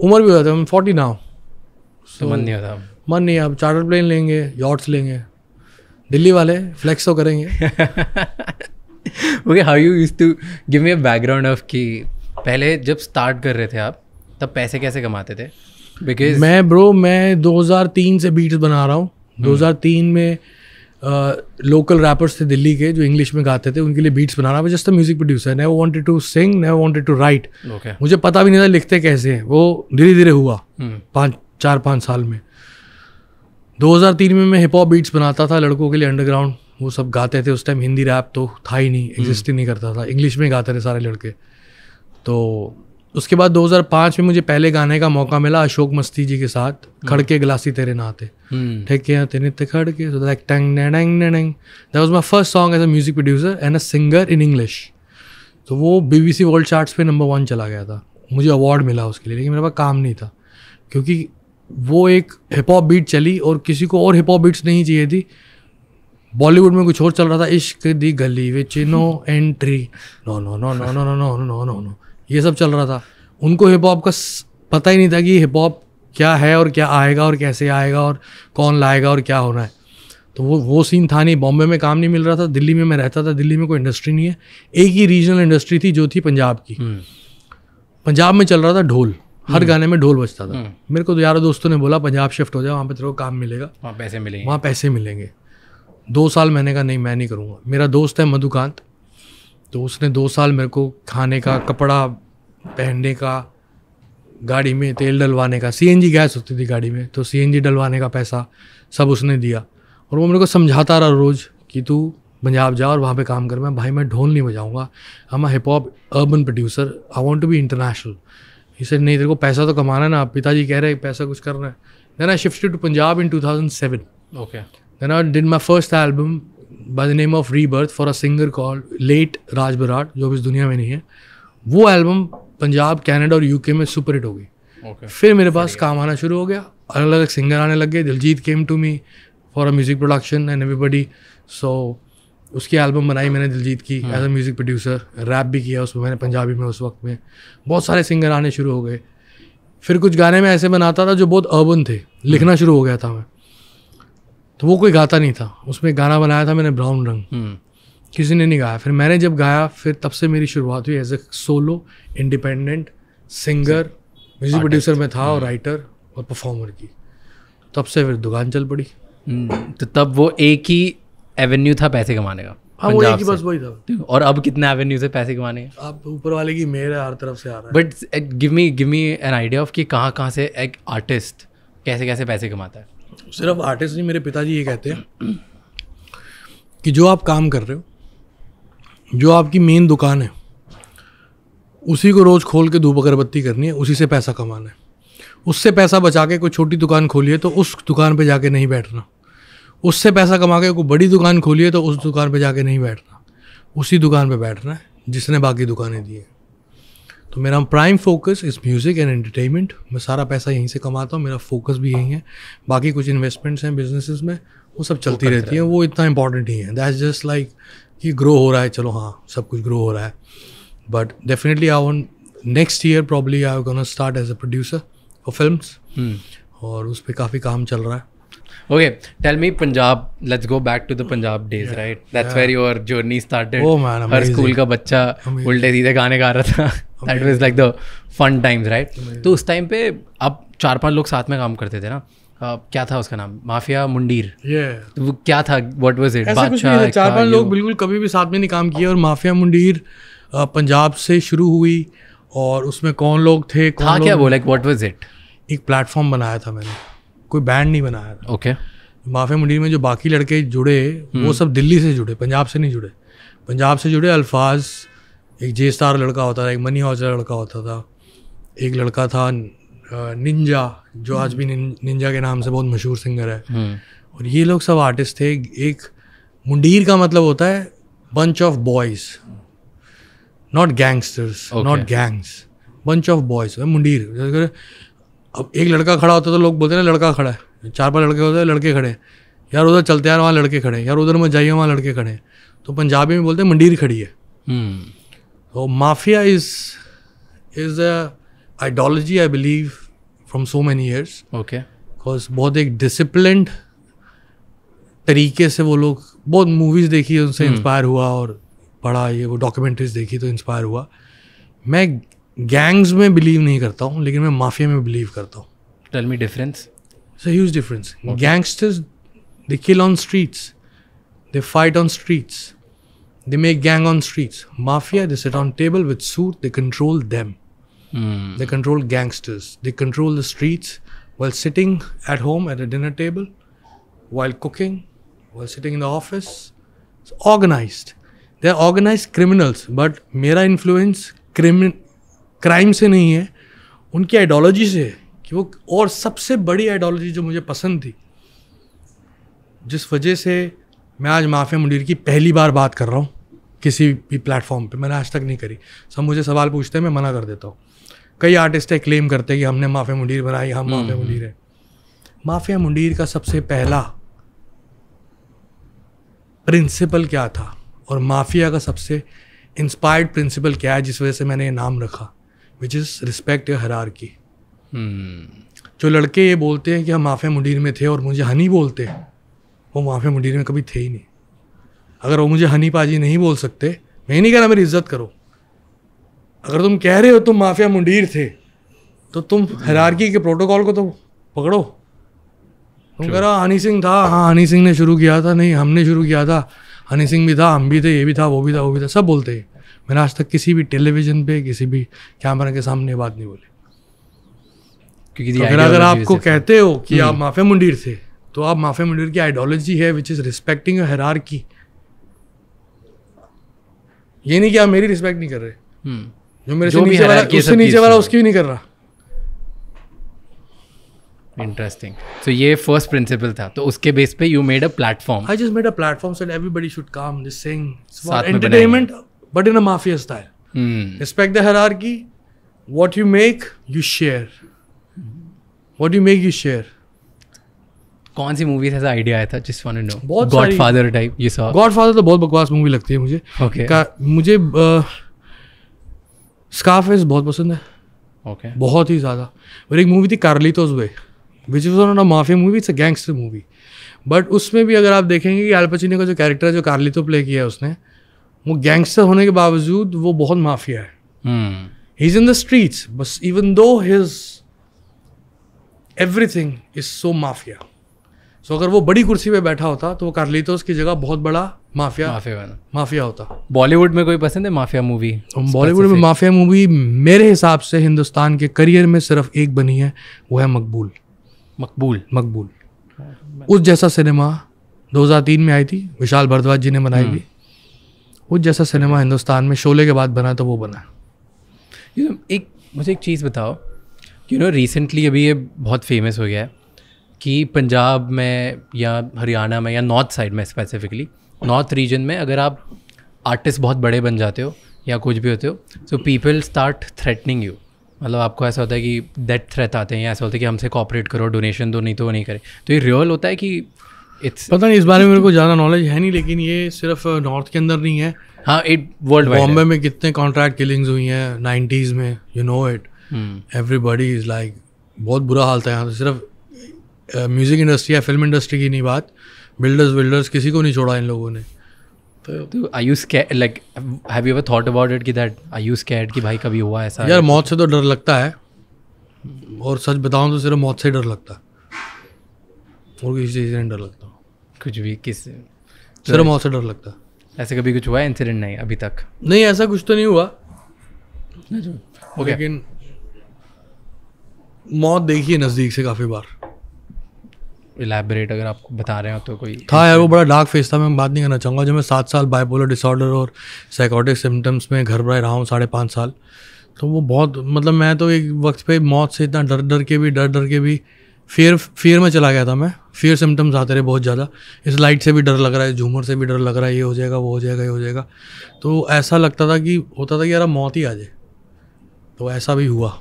उम्र भी हो जाती, फोर्टी नाउ, तो मन नहीं होता, मन नहीं। अब चार्टर प्लेन लेंगे, यॉट्स लेंगे, दिल्ली वाले फ्लैक्स तो करेंगे। Okay, how you used to give me a background of कि पहले जब स्टार्ट कर रहे थे आप तब पैसे कैसे कमाते थे? Because मैं ब्रो मैं दो हज़ार तीन से बीट्स बना रहा हूँ। दो हज़ार तीन में लोकल रैपर्स थे दिल्ली के जो इंग्लिश में गाते थे, उनके लिए बीट्स बना रहा हूँ। Just a music producer, never wanted to sing, never wanted to write. मुझे पता भी नहीं था लिखते कैसे हैं, वो धीरे धीरे हुआ पाँच चार पाँच साल में। दो हज़ार तीन में मैं हिप हॉप बीट्स बनाता था लड़कों के लिए, अंडरग्राउंड वो सब गाते थे। उस टाइम हिंदी रैप तो था ही नहीं, एग्जिस्ट ही नहीं करता था, इंग्लिश में गाते थे सारे लड़के। तो उसके बाद दो हज़ार पाँच में मुझे पहले गाने का मौका मिला अशोक मस्ती जी के साथ, खड़के गिलासी तेरे नाते ठेके तेरे नित्य खड़के, सो लाइक टैंग नैंग नैंग। That was my first song as a music producer and a singer in English. तो वो बीबीसी वर्ल्ड चार्ट्स पे नंबर वन चला गया था, मुझे अवार्ड मिला उसके लिए, लेकिन मेरे पास काम नहीं था क्योंकि वो एक हिप हॉप बीट चली और किसी को और हिप हॉप बीट्स नहीं चाहिए थी। बॉलीवुड में कुछ और चल रहा था, इश्क दी गली विच no entry no no no no no no no no no, ये सब चल रहा था। उनको हिप हॉप का पता ही नहीं था कि हिप हॉप क्या है और क्या आएगा और कैसे आएगा और कौन लाएगा और क्या होना है। तो वो वो सीन था नहीं। बॉम्बे में काम नहीं मिल रहा था, दिल्ली में मैं रहता था, दिल्ली में कोई इंडस्ट्री नहीं है। एक ही रीजनल इंडस्ट्री थी जो थी पंजाब की। पंजाब में चल रहा था ढोल, हर गाने में ढोल बजता था। मेरे को यारों दोस्तों ने बोला पंजाब शिफ्ट हो जाए, वहाँ पर तेरे को काम मिलेगा, वहाँ पैसे मिलेंगे, वहाँ पैसे मिलेंगे। दो साल मैंने कहा नहीं मैं नहीं करूँगा। मेरा दोस्त है मधुकांत, तो उसने दो साल मेरे को खाने का, कपड़ा पहनने का, गाड़ी में तेल डलवाने का, सीएनजी गैस होती थी गाड़ी में, तो सीएनजी डलवाने का पैसा सब उसने दिया। और वो मेरे को समझाता रहा रोज़ कि तू पंजाब जा और वहाँ पे काम कर। मैं भाई मैं ढोल नहीं बजाऊँगा, हम hip hop urban producer, I want to be international. इसे नहीं, तेरे को पैसा तो कमाना है ना, पिताजी कह रहे हैं पैसा कुछ करना है। Then I shifted to Punjab in two thousand seven. Okay, then I did my first album by the name of rebirth for a singer called late Raj Brar, जो अब इस दुनिया में नहीं है। वो एल्बम पंजाब, कनाडा और यूके में सुपर हिट हो गई। okay. फिर मेरे पास काम आना शुरू हो गया, अलग अलग सिंगर आने लग गए। Diljit came to me for a music production and everybody, so उसकी एल्बम बनाई मैंने दिलजीत की as a music producer. Rap भी किया उसमें मैंने पंजाबी में। उस वक्त में बहुत सारे सिंगर आने शुरू हो गए। फिर कुछ गाने मैं ऐसे बनाता था जो बहुत अर्बन थे, लिखना शुरू हो गया था मैं, तो वो कोई गाता नहीं था। उसमें गाना बनाया था मैंने ब्राउन रंग, किसी ने नहीं गाया। फिर मैंने जब गाया, फिर तब से मेरी शुरुआत हुई as a solo independent singer. Music producer में था और राइटर और परफॉर्मर की। तब से फिर दुकान चल पड़ी। तो तब वो एक ही एवेन्यू था पैसे कमाने का, हाँ वो एक ही बस वही था। और अब कितने एवेन्यू से पैसे कमाने का? अब ऊपर वाले की मेहर है, हर तरफ से आ रहा है। But give me give me an idea of कि कहाँ कहाँ से एक आर्टिस्ट कैसे कैसे पैसे कमाता है। सिर्फ आर्टिस्ट नहीं, मेरे पिताजी ये कहते हैं कि जो आप काम कर रहे हो, जो आपकी मेन दुकान है, उसी को रोज़ खोल के धूप अगरबत्ती करनी है, उसी से पैसा कमाना है। उससे पैसा बचा के कोई छोटी दुकान खोलिए तो उस दुकान पे जाके नहीं बैठना। उससे पैसा कमा के कोई बड़ी दुकान खोलिए तो उस दुकान पे जाके नहीं बैठना, उसी दुकान पे बैठना है जिसने बाकी दुकानें दी है। तो मेरा प्राइम फोकस इस म्यूज़िक एंड एंटरटेनमेंट। मैं सारा पैसा यहीं से कमाता हूँ, मेरा फोकस भी यहीं है। बाकी कुछ इन्वेस्टमेंट्स हैं बिजनेसेस में, वो सब चलती रहती हैं, वो इतना इंपॉर्टेंट नहीं है। दैट्स जस्ट लाइक कि ग्रो हो रहा है, चलो हाँ सब कुछ ग्रो हो रहा है। But definitely I want next year probably I gonna start as a producer for films, और उस पर काफ़ी काम चल रहा है। Okay, tell me Punjab, let's go back to the Punjab days, right? That's where your journey started. हर स्कूल का बच्चा उल्टे सीधे गाने गा रहा था, that was like the fun times, right? तो उस टाइम पे आप चार पांच लोग साथ में काम करते थे ना, uh, क्या था उसका नाम, माफिया मुंडीर, yeah. तो वो क्या था, व्हाट वाज इट? बादशाह, चार पांच लोग बिल्कुल कभी भी साथ में नहीं काम किया, और माफिया मुंडीर पंजाब से शुरू हुई, और उसमें कौन लोग थे, कौन था, लोग क्या, वो लाइक व्हाट वाज इट? एक प्लेटफॉर्म बनाया था मैंने, कोई बैंड नहीं बनाया था. ओके. माफिया मुंडीर में जो बाकी लड़के जुड़े वो सब दिल्ली से जुड़े, पंजाब से नहीं जुड़े. पंजाब से जुड़े अल्फाज, एक जे स्टार लड़का होता था, एक मनी हौजर लड़का होता था, एक लड़का था निंजा, जो आज भी निंजा के नाम से बहुत मशहूर सिंगर है, और ये लोग सब आर्टिस्ट थे. एक मुंडीर का मतलब होता है bunch of boys, not gangsters, not gangs, bunch of boys, Mundeer. अब एक लड़का खड़ा होता है तो लोग बोलते हैं ना लड़का खड़ा है, चार पांच लड़के होते हैं, लड़के खड़े, यार उधर चलते हैं, यार वहाँ लड़के खड़े, यार उधर मत जाइए, वहाँ लड़के खड़े. तो पंजाबी में बोलते हैं मुंडीर खड़ी है. तो mafia is is a ideology I believe from so many years. Okay. Because बहुत एक डिसिप्लिन्ड तरीके से वो लोग, बहुत मूवीज़ देखी उनसे इंस्पायर हुआ, और पढ़ा ये वो डॉक्यूमेंट्रीज देखी तो इंस्पायर हुआ. मैं गैंग्स में बिलीव नहीं करता हूँ, लेकिन मैं माफिया में बिलीव करता हूँ. Tell me difference. It's a huge difference. Gangsters they kill on streets, they fight on streets, they make gang on streets. Mafia, they sit on table with suit, they control them, they control gangsters, they control the streets while sitting at home at a dinner table, while cooking, while sitting in the office. It's organised, they are organised criminals. But मेरा influence क्रिमिन crime से नहीं है, उनकी ideology से है कि वो. और सबसे बड़ी आइडियोलॉजी जो मुझे पसंद थी, जिस वजह से मैं आज माफिया मुंडीर की पहली बार बात कर रहा हूँ किसी भी प्लेटफॉर्म पे, मैंने आज तक नहीं करी. सब मुझे सवाल पूछते हैं, मैं मना कर देता हूँ. कई आर्टिस्ट है क्लेम करते हैं कि हमने माफिया मुंडीर बनाई, हम माफिया मुंडीर है. माफिया मुंडीर का सबसे पहला प्रिंसिपल क्या था, और माफिया का सबसे इंस्पायर्ड प्रिंसिपल क्या है, जिस वजह से मैंने ये नाम रखा, which is respect your hierarchy. जो लड़के ये बोलते हैं कि हम माफिया मुंडीर में थे और मुझे हनी बोलते हैं, वो माफिया मुंडीर में कभी थे ही नहीं. अगर वो मुझे हनी पाजी नहीं बोल सकते, मैं नहीं कह रहा मेरी इज्जत करो, अगर तुम कह रहे हो तुम माफिया मुंडीर थे तो तुम हायरार्की के प्रोटोकॉल को तो पकड़ो. तुम कह रहा हनी सिंह था, हाँ हनी सिंह ने शुरू किया था, नहीं हमने शुरू किया था, हनी सिंह भी था, हम भी थे, ये भी था, वो भी था, वो भी था, सब बोलते हैं. मैंने आज तक किसी भी टेलीविजन पे, किसी भी कैमरा के सामने बात नहीं बोली, क्योंकि तो अगर आपको कहते हो कि आप माफिया मुंडीर थे तो आप माफिया मुंडीर की आइडियोलॉजी है which is respecting your hierarchy. ये नहीं कि आप मेरी रिस्पेक्ट नहीं कर रहे, जो मेरे जो से नीचे वाला उससे नीचे वाला उसकी भी नहीं कर रहा. इंटरेस्टिंग. सो ये फर्स्ट प्रिंसिपल था, तो उसके बेस पे you made a platform. I just made a platform so everybody should come this sing entertainment but in a mafia style. Mm. Respect the hierarchy. What you make, you share. What you make, you share. कौन सी movie से ऐसा idea आया था? Just want to know. बहुत सारी. Godfather type ये सब. Godfather तो बहुत बकवास मूवी लगती है मुझे. Okay. का, मुझे uh, Scarface बहुत पसंद है. Okay. बहुत ही ज़्यादा. और एक मूवी थी Carlito's Way, which was not a mafia movie, it's a gangster movie. But उसमें भी अगर आप देखेंगे कि अल पचिनो का जो कैरेक्टर है, जो कार्लिटो प्ले किया है उसने, वो गैंगस्टर होने के बावजूद वो बहुत माफिया है. He is in the streets, बस even though his everything is so mafia. So अगर वो बड़ी कुर्सी पे बैठा होता तो वो कार्लिटोस की जगह बहुत बड़ा माफिया माफिया माफिया होता. बॉलीवुड में कोई पसंद है माफिया मूवी? बॉलीवुड में माफिया मूवी मेरे हिसाब से हिंदुस्तान के करियर में सिर्फ एक बनी है, वो है मकबूल. मकबूल मकबूल उस जैसा सिनेमा दो हज़ार तीन में आई थी, विशाल भारद्वाज जी ने बनाई थी. वो जैसा सिनेमा हिंदुस्तान में शोले के बाद बना तो वो बना. you know, एक मुझे एक चीज़ बताओ, यू नो रिसेंटली अभी ये बहुत फेमस हो गया है कि पंजाब में या हरियाणा में या नॉर्थ साइड में, स्पेसिफिकली नॉर्थ रीजन में, अगर आप आर्टिस्ट बहुत बड़े बन जाते हो या कुछ भी होते हो, so people start threatening you. मतलब आपको ऐसा होता है कि डेथ थ्रेट आते हैं, या ऐसा होता है कि हमसे कॉपरेट करो, डोनेशन दो, नहीं तो वो नहीं करे. तो ये रियल होता है कि It's पता नहीं, इस बारे में मेरे को ज़्यादा नॉलेज है नहीं, लेकिन ये सिर्फ नॉर्थ के अंदर नहीं है. हाँ, इट वर्ल्ड वाइड. बॉम्बे में कितने कॉन्ट्रैक्ट किलिंग्स हुई हैं नाइन्टीज़ में, you know it. Everybody is like बहुत बुरा हाल था यहाँ. तो सिर्फ म्यूज़िक इंडस्ट्री या फिल्म इंडस्ट्री की नहीं बात, बिल्डर्स बिल्डर्स किसी को नहीं छोड़ा इन लोगों ने. तो are you scared, like have you ever thought about it कि दैट आर यू स्कैर्ड कि भाई कभी हुआ ऐसा? यार मौत से तो डर लगता है, और सच बताऊं तो सिर्फ मौत से डर लगता है, और किसी चीज़ से नहीं डर लगता। कुछ भी किस सिर्फ तो मौत से डर लगता है। ऐसे कभी कुछ हुआ इंसिडेंट? नहीं अभी तक नहीं, ऐसा कुछ तो नहीं हुआ okay. लेकिन मौत देखी है नज़दीक से काफ़ी बार। इलैबोरेट अगर आपको बता रहे हो तो कोई था यार, वो बड़ा डार्क फेस था, मैं बात नहीं करना चाहूँगा। जब मैं सात साल बाइपोलर डिसऑर्डर और साइकोटिक सिम्टम्स में घर पर रहा हूँ साढ़े पाँच साल, तो वो बहुत मतलब मैं तो एक वक्त पे मौत से इतना डर डर के भी डर डर के भी फियर फियर में चला गया था मैं। फियर सिम्टम्स आते रहे बहुत ज़्यादा, इस लाइट से भी डर लग रहा है, झूमर से भी डर लग रहा है, ये हो जाएगा वो हो जाएगा ये हो जाएगा। तो ऐसा लगता था कि होता था कि यार मौत ही आ जाए, तो ऐसा भी हुआ।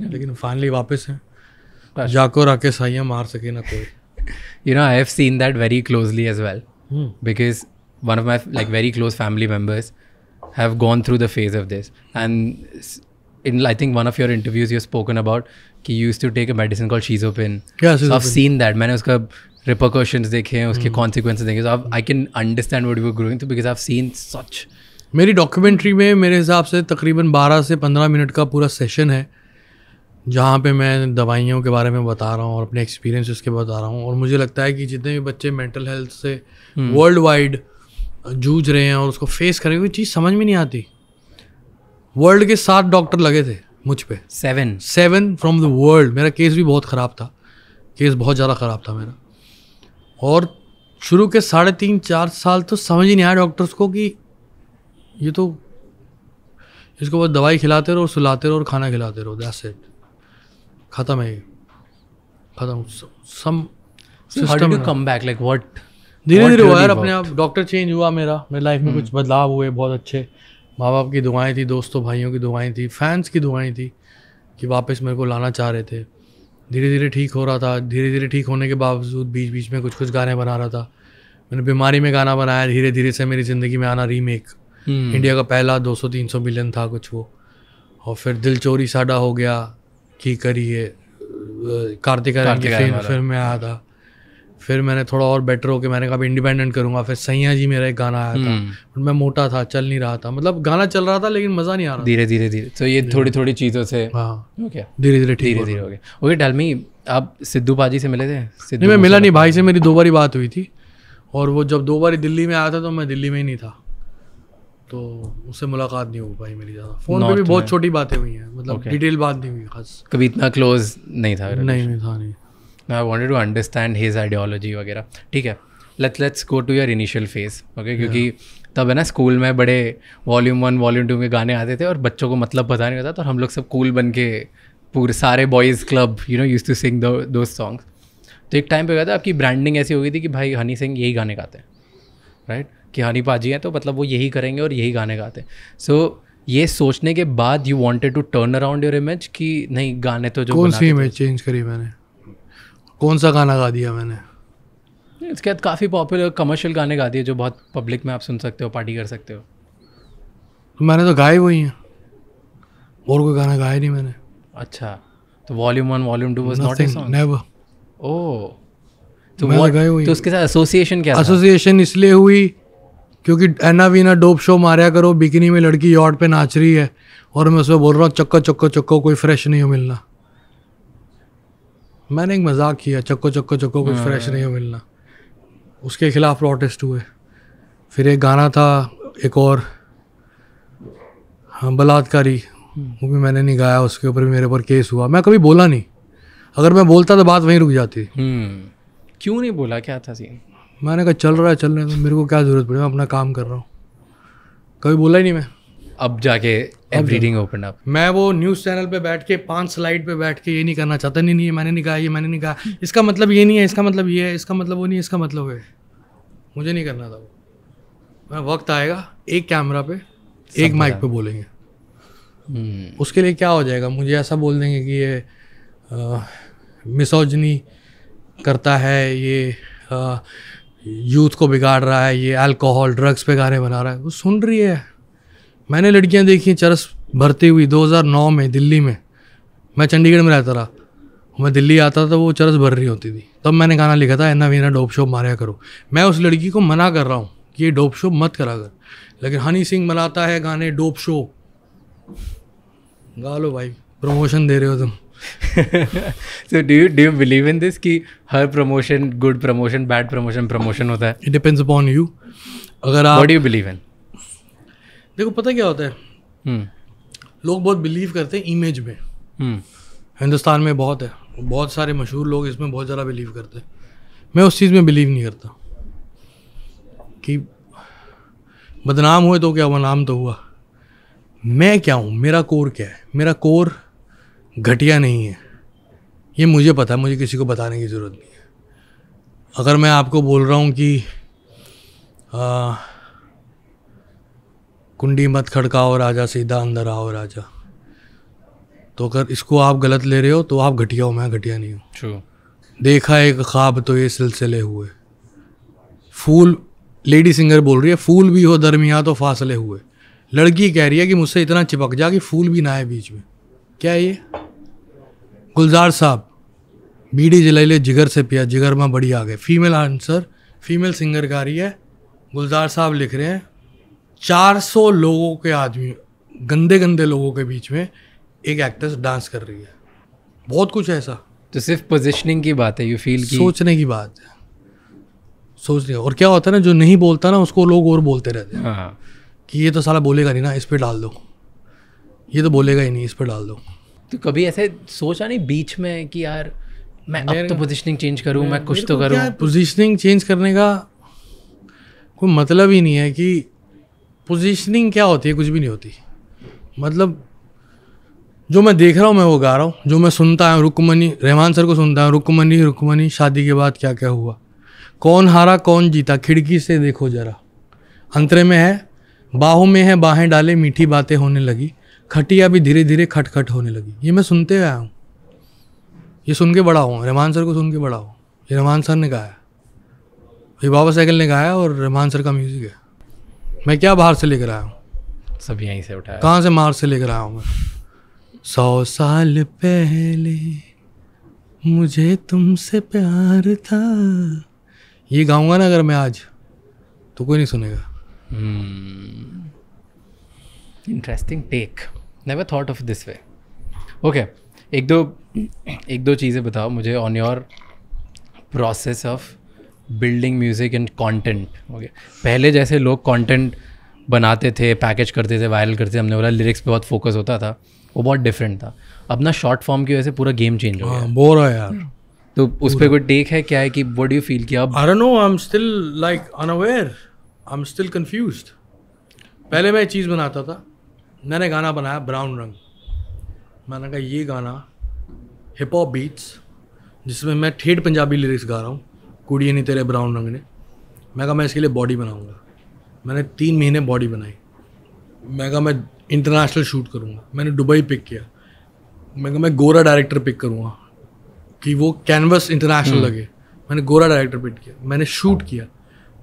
लेकिन फाइनली वापस हैं, जाको राके साइया मार सके ना कोई। You know I have seen that very closely as well, because one of my like very close family members have gone through the phase of this. And in I think one of your interviews you spoken about कि you used to take a medicine called Sizopin. I seen that, मैंने उसका repercussions देखे हैं, उसके consequences देखे। So I can understand what you were going through because I have seen such. मेरी documentary में मेरे हिसाब से तकरीबन बारह से पंद्रह मिनट का पूरा सेशन है जहाँ पे मैं दवाइयों के बारे में बता रहा हूँ और अपने एक्सपीरियंसेस के बता रहा हूँ। और मुझे लगता है कि जितने भी बच्चे मेंटल हेल्थ से वर्ल्ड वाइड जूझ रहे हैं और उसको फेस करें, कोई चीज़ समझ में नहीं आती। वर्ल्ड के सात डॉक्टर लगे थे मुझ पे, seven seven from the world. मेरा केस भी बहुत ख़राब था, केस बहुत ज़्यादा ख़राब था मेरा। और शुरू के साढ़े तीन चार साल तो समझ ही नहीं आया डॉक्टर्स को कि ये तो इसको बस दवाई खिलाते रहो, सुलाते रहो और खाना खिलाते रहो, दैट्स इट, खत्म है खत्म। Some system come back like what धीरे धीरे हुआ यार अपने आप। डॉक्टर चेंज हुआ मेरा, मेरी लाइफ में कुछ बदलाव हुए बहुत अच्छे। माँ बाप की दुआएं थी, दोस्तों भाइयों की दुआएं थी, फैंस की दुआएं थी कि वापस मेरे को लाना चाह रहे थे। धीरे धीरे ठीक हो रहा था, धीरे धीरे ठीक होने के बावजूद बीच बीच में कुछ कुछ गाने बना रहा था। मैंने बीमारी में गाना बनाया, धीरे धीरे से मेरी ज़िंदगी में आना रीमेक, इंडिया का पहला दो सौ तीन सौ मिलियन था कुछ वो। और फिर दिल चोरी साडा हो गया की करिए, कार्तिक आर्यन की फिल्म फिल्म में आया था। फिर मैंने थोड़ा और बेटर होकर मैंने कहा इंडिपेंडेंट करूँगा। फिर सैया जी मेरा एक गाना आया था, बट मैं मोटा था, चल नहीं रहा था, मतलब गाना चल रहा था लेकिन मज़ा नहीं आ रहा। धीरे धीरे धीरे तो ये थोड़ी थोड़ी चीज़ों से हाँ ओके धीरे धीरे धीरे धीरे हो गया। ओके टेल मी, आप सिद्धू पाजी से मिले थे? नहीं, मैं मिला नहीं, भाई से मेरी दो बारी बात हुई थी। और वो जब दो बारी दिल्ली में आया था तो मैं दिल्ली में ही नहीं था, तो उससे मुलाकात नहीं हो पाई मेरी ज़्यादा। फ़ोन पे भी बहुत छोटी बातें हुई हैं, मतलब okay. डिटेल बात नहीं हुई खास, कभी इतना क्लोज नहीं था। नहीं नहीं था नहीं। I wanted to understand his ideology वगैरह। ठीक है, let's let's go to your initial phase okay, क्योंकि तब है ना स्कूल में बड़े वॉल्यूम वन वॉल्यूम टू के गाने आते थे और बच्चों को मतलब पता नहीं होता, तो हम लोग सब कूल बन के पूरे सारे boys club you know use to sing those songs. तो एक टाइम पे गया था आपकी ब्रांडिंग ऐसी हो गई थी कि भाई हनी सिंह यही गाने गाते हैं राइट right? कि हनी पाजी हैं तो मतलब वो यही करेंगे और यही गाने गाते हैं। सो so, ये सोचने के बाद you wanted to turn around your image कि नहीं गाने तो जो कौन सी इमेज चेंज करी मैंने, कौन सा गाना गा दिया मैंने? इसके बाद काफ़ी पॉपुलर कमर्शियल गाने गा दिए जो बहुत पब्लिक में आप सुन सकते हो, पार्टी कर सकते हो। मैंने तो गाए वही हैं, और कोई गाना गाया नहीं मैंने। अच्छा, तो volume one volume two was not a song? Never. Oh, तो तो उसके साथ एसोसिएशन क्या? एसोसिएशन इसलिए हुई क्योंकि एना वीना डोप शो मारा करो, बिकिनी में लड़की यॉट पे नाच रही है और मैं उसमें बोल रहा हूँ चक्को चक्को चक्को, कोई फ्रेश नहीं हो मिलना। मैंने एक मजाक किया, चक्को चक्को चक्को कोई फ्रेश नहीं हो मिलना, उसके खिलाफ प्रोटेस्ट हुए। फिर एक गाना था एक और हाँ बलात्कारी, वो भी मैंने नहीं गाया, उसके ऊपर भी मेरे ऊपर केस हुआ। मैं कभी बोला नहीं, अगर मैं बोलता तो बात वहीं रुक जाती। क्यों नहीं बोला, क्या था सीन? मैंने कहा चल रहा है चल रहा है, तो मेरे को क्या ज़रूरत पड़ी, मैं अपना काम कर रहा हूँ। कभी बोला ही नहीं मैं। अब जाके एवरीथिंग ओपन अप। मैं वो न्यूज़ चैनल पे बैठ के पांच स्लाइड पे बैठ के ये नहीं करना चाहता, नहीं नहीं मैंने नहीं कहा, ये मैंने नहीं कहा, इसका मतलब ये नहीं है, इसका मतलब ये है, इसका मतलब वो नहीं, इसका मतलब है। मुझे नहीं करना था वो। मैं वक्त आएगा एक कैमरा पे एक माइक पे बोलेंगे, उसके लिए क्या हो जाएगा? मुझे ऐसा बोल देंगे कि ये मिसोजिनी करता है, ये यूथ को बिगाड़ रहा है, ये अल्कोहल ड्रग्स पे गाने बना रहा है, वो सुन रही है। मैंने लड़कियां देखी चरस भरती हुई दो हज़ार नौ में दिल्ली में। मैं चंडीगढ़ में रहता रहा, मैं दिल्ली आता था, वो चरस भर रही होती थी। तब मैंने गाना लिखा था एना वीना डोप शोप मारा करो। मैं उस लड़की को मना कर रहा हूँ कि ये डोप शोप मत करा कर, लेकिन हनी सिंह मनाता है गाने डोप शो। गा लो भाई, प्रमोशन दे रहे हो तुम। So do you do you believe in this कि हर promotion good promotion bad promotion promotion होता है? It depends upon you. अगर आप What do you believe in? देखो पता क्या होता है? Hmm. लोग बहुत believe करते हैं image में. Hmm. हिंदुस्तान में बहुत है, बहुत सारे मशहूर लोग इसमें बहुत ज़्यादा believe करते हैं. मैं उस चीज़ में believe नहीं करता कि बदनाम हुए तो क्या हुआ, नाम तो हुआ. मैं क्या हूँ, मेरा कोर क्या है. मेरा कोर घटिया नहीं है, ये मुझे पता है, मुझे किसी को बताने की ज़रूरत नहीं है. अगर मैं आपको बोल रहा हूँ कि आ, कुंडी मत खड़काओ राजा, सीधा अंदर आओ राजा, तो अगर इसको आप गलत ले रहे हो तो आप घटिया हो, मैं घटिया नहीं हूँ. देखा एक ख्वाब तो ये सिलसिले हुए, फूल लेडी सिंगर बोल रही है, फूल भी हो दरमियाँ तो फासले हुए. लड़की कह रही है कि मुझसे इतना चिपक जा कि फूल भी ना है बीच में. क्या है ये? गुलजार साहब बीड़ी जलाई ले जिगर से पिया, जिगर में बड़ी आ गए. फीमेल आंसर, फीमेल सिंगर गा रही है, गुलजार साहब लिख रहे हैं. चार सौ लोगों के आदमी, गंदे गंदे लोगों के बीच में एक एक्ट्रेस डांस कर रही है. बहुत कुछ ऐसा. तो सिर्फ पोजिशनिंग की बात है, यू फील की सोचने की बात है, सोच रही है. और क्या होता है ना, जो नहीं बोलता ना उसको लोग और बोलते रहते हैं. हाँ. कि ये तो साला बोलेगा नहीं ना, इस पे डाल दो, ये तो बोलेगा ही नहीं, इस पे डाल दो. तो कभी ऐसे सोचा नहीं बीच में कि यार मैं अब तो पोजीशनिंग चेंज करूँ, मैं कुछ तो करूँ? पोजीशनिंग चेंज करने का कोई मतलब ही नहीं है. कि पोजीशनिंग क्या होती है? कुछ भी नहीं होती. मतलब जो मैं देख रहा हूँ मैं वो गा रहा हूँ. जो मैं सुनता हूँ, रुकमनी रहमान सर को सुनता हूँ, रुकमनी रुकमनी शादी के बाद क्या क्या हुआ, कौन हारा कौन जीता, खिड़की से देखो जरा, अंतरे में है बाहों में है, बाहें डाले मीठी बातें होने लगी, खटिया भी धीरे धीरे खटखट होने लगी. ये मैं सुनते आया हूँ, ये सुन के बड़ा हूँ, रहमान सर को सुन के बड़ा हूँ. ये रहमान सर ने गाया, ये बाबा साइकिल ने गाया और रहमान सर का म्यूज़िक है. मैं क्या बाहर से लेकर आया हूँ, सब यहीं से उठाया. कहाँ से मार से लेकर आया हूँ मैं. सौ साल पहले मुझे तुमसे प्यार था, ये गाऊँगा ना अगर मैं आज तो कोई नहीं सुनेगा. Interesting take, never thought of this way. Okay, एक दो एक दो चीज़ें बताओ मुझे on your process of building music and content. Okay, पहले जैसे लोग कंटेंट बनाते थे, पैकेज करते थे, वायरल करते थे, हमने बोला लिरिक्स पे बहुत फोकस होता था, वो बहुत डिफरेंट था. अब ना शॉर्ट फॉर्म की वजह से पूरा गेम चेंज हो गया. बोर है यार. तो उस पर कोई टेक है क्या है कि व्हाट डू यू फील कि अब I don't know, I am still like unaware, I am still confuse. पहले मैं चीज़ बनाता था, मैंने गाना बनाया ब्राउन रंग, मैंने कहा ये गाना हिप हॉप बीट्स जिसमें मैं ठेठ पंजाबी लिरिक्स गा रहा हूँ, कुड़िए नहीं तेरे ब्राउन रंग ने. मैं कहा मैं इसके लिए बॉडी बनाऊँगा, मैंने तीन महीने बॉडी बनाई. मैं कहा मैं इंटरनेशनल शूट करूँगा, मैंने दुबई पिक किया. मैं कहा मैं गोरा डायरेक्टर पिक करूँगा कि वो कैनवस इंटरनेशनल लगे. मैंने गोरा डायरेक्टर पिक किया, मैंने शूट किया.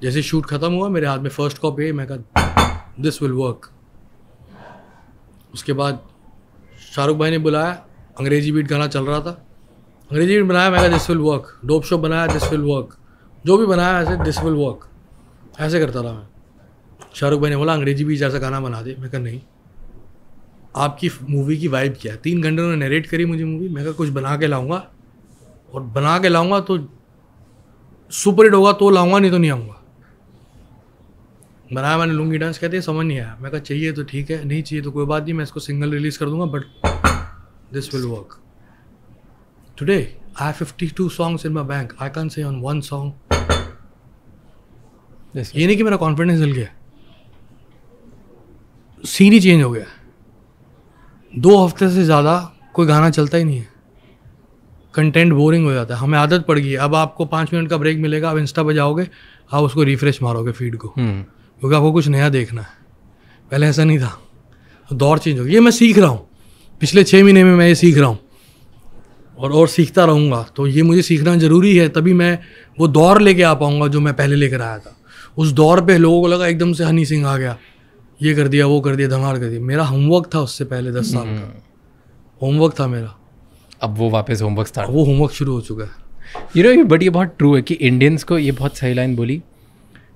जैसे शूट ख़त्म हुआ मेरे हाथ में फर्स्ट कॉपी है, मैं कहा दिस विल वर्क. उसके बाद शाहरुख भाई ने बुलाया, अंग्रेजी बीट गाना चल रहा था, अंग्रेजी बीट बनाया, मैं कहा this will work. Dope shop बनाया, दिस विल वर्क. जो भी बनाया ऐसे दिस विल वर्क, ऐसे करता रहा मैं. शाहरुख भाई ने बोला अंग्रेजी बीट जैसा गाना बना दे. मैं कहा नहीं, आपकी मूवी की वाइब क्या है? तीन घंटे उन्होंने नरेट करी मुझे मूवी. मैं कहा कुछ बना के लाऊँगा, और बना के लाऊँगा तो सुपर हिट होगा तो लाऊँगा, नहीं तो नहीं आऊँगा. बनाया मैंने लूंगी डांस, कहते हैं समझ नहीं आया. मैं कहा चाहिए तो ठीक है, नहीं चाहिए तो कोई बात नहीं, मैं इसको सिंगल रिलीज कर दूंगा, but this will work. Today I have fifty two songs in my bank, I can say on one song. ये नहीं कि मेरा कॉन्फिडेंस हिल गया, सीन ही चेंज हो गया. दो हफ्ते से ज़्यादा कोई गाना चलता ही नहीं है, कंटेंट बोरिंग हो जाता है. हमें आदत पड़ गई है, अब आपको पाँच मिनट का ब्रेक मिलेगा, आप इंस्टा पर जाओगे, आप उसको रिफ्रेश मारोगे फीड को, क्योंकि आपको कुछ नया देखना है. पहले ऐसा नहीं था, दौर चेंज हो गया. ये मैं सीख रहा हूँ, पिछले छः महीने में मैं ये सीख रहा हूँ, और और सीखता रहूँगा. तो ये मुझे सीखना ज़रूरी है, तभी मैं वो दौर लेके आ पाऊँगा जो मैं पहले लेकर आया था. उस दौर पे लोगों को लगा एकदम से हनी सिंह आ गया, ये कर दिया, वो कर दिया, धमाल कर दिया. मेरा होमवर्क था उससे पहले दस साल का होमवर्क था मेरा. अब वो वापस होमवर्क था, वो होमवर्क शुरू हो चुका है. यू नो, बट ये बहुत ट्रू है कि इंडियंस को, ये बहुत सही लाइन बोली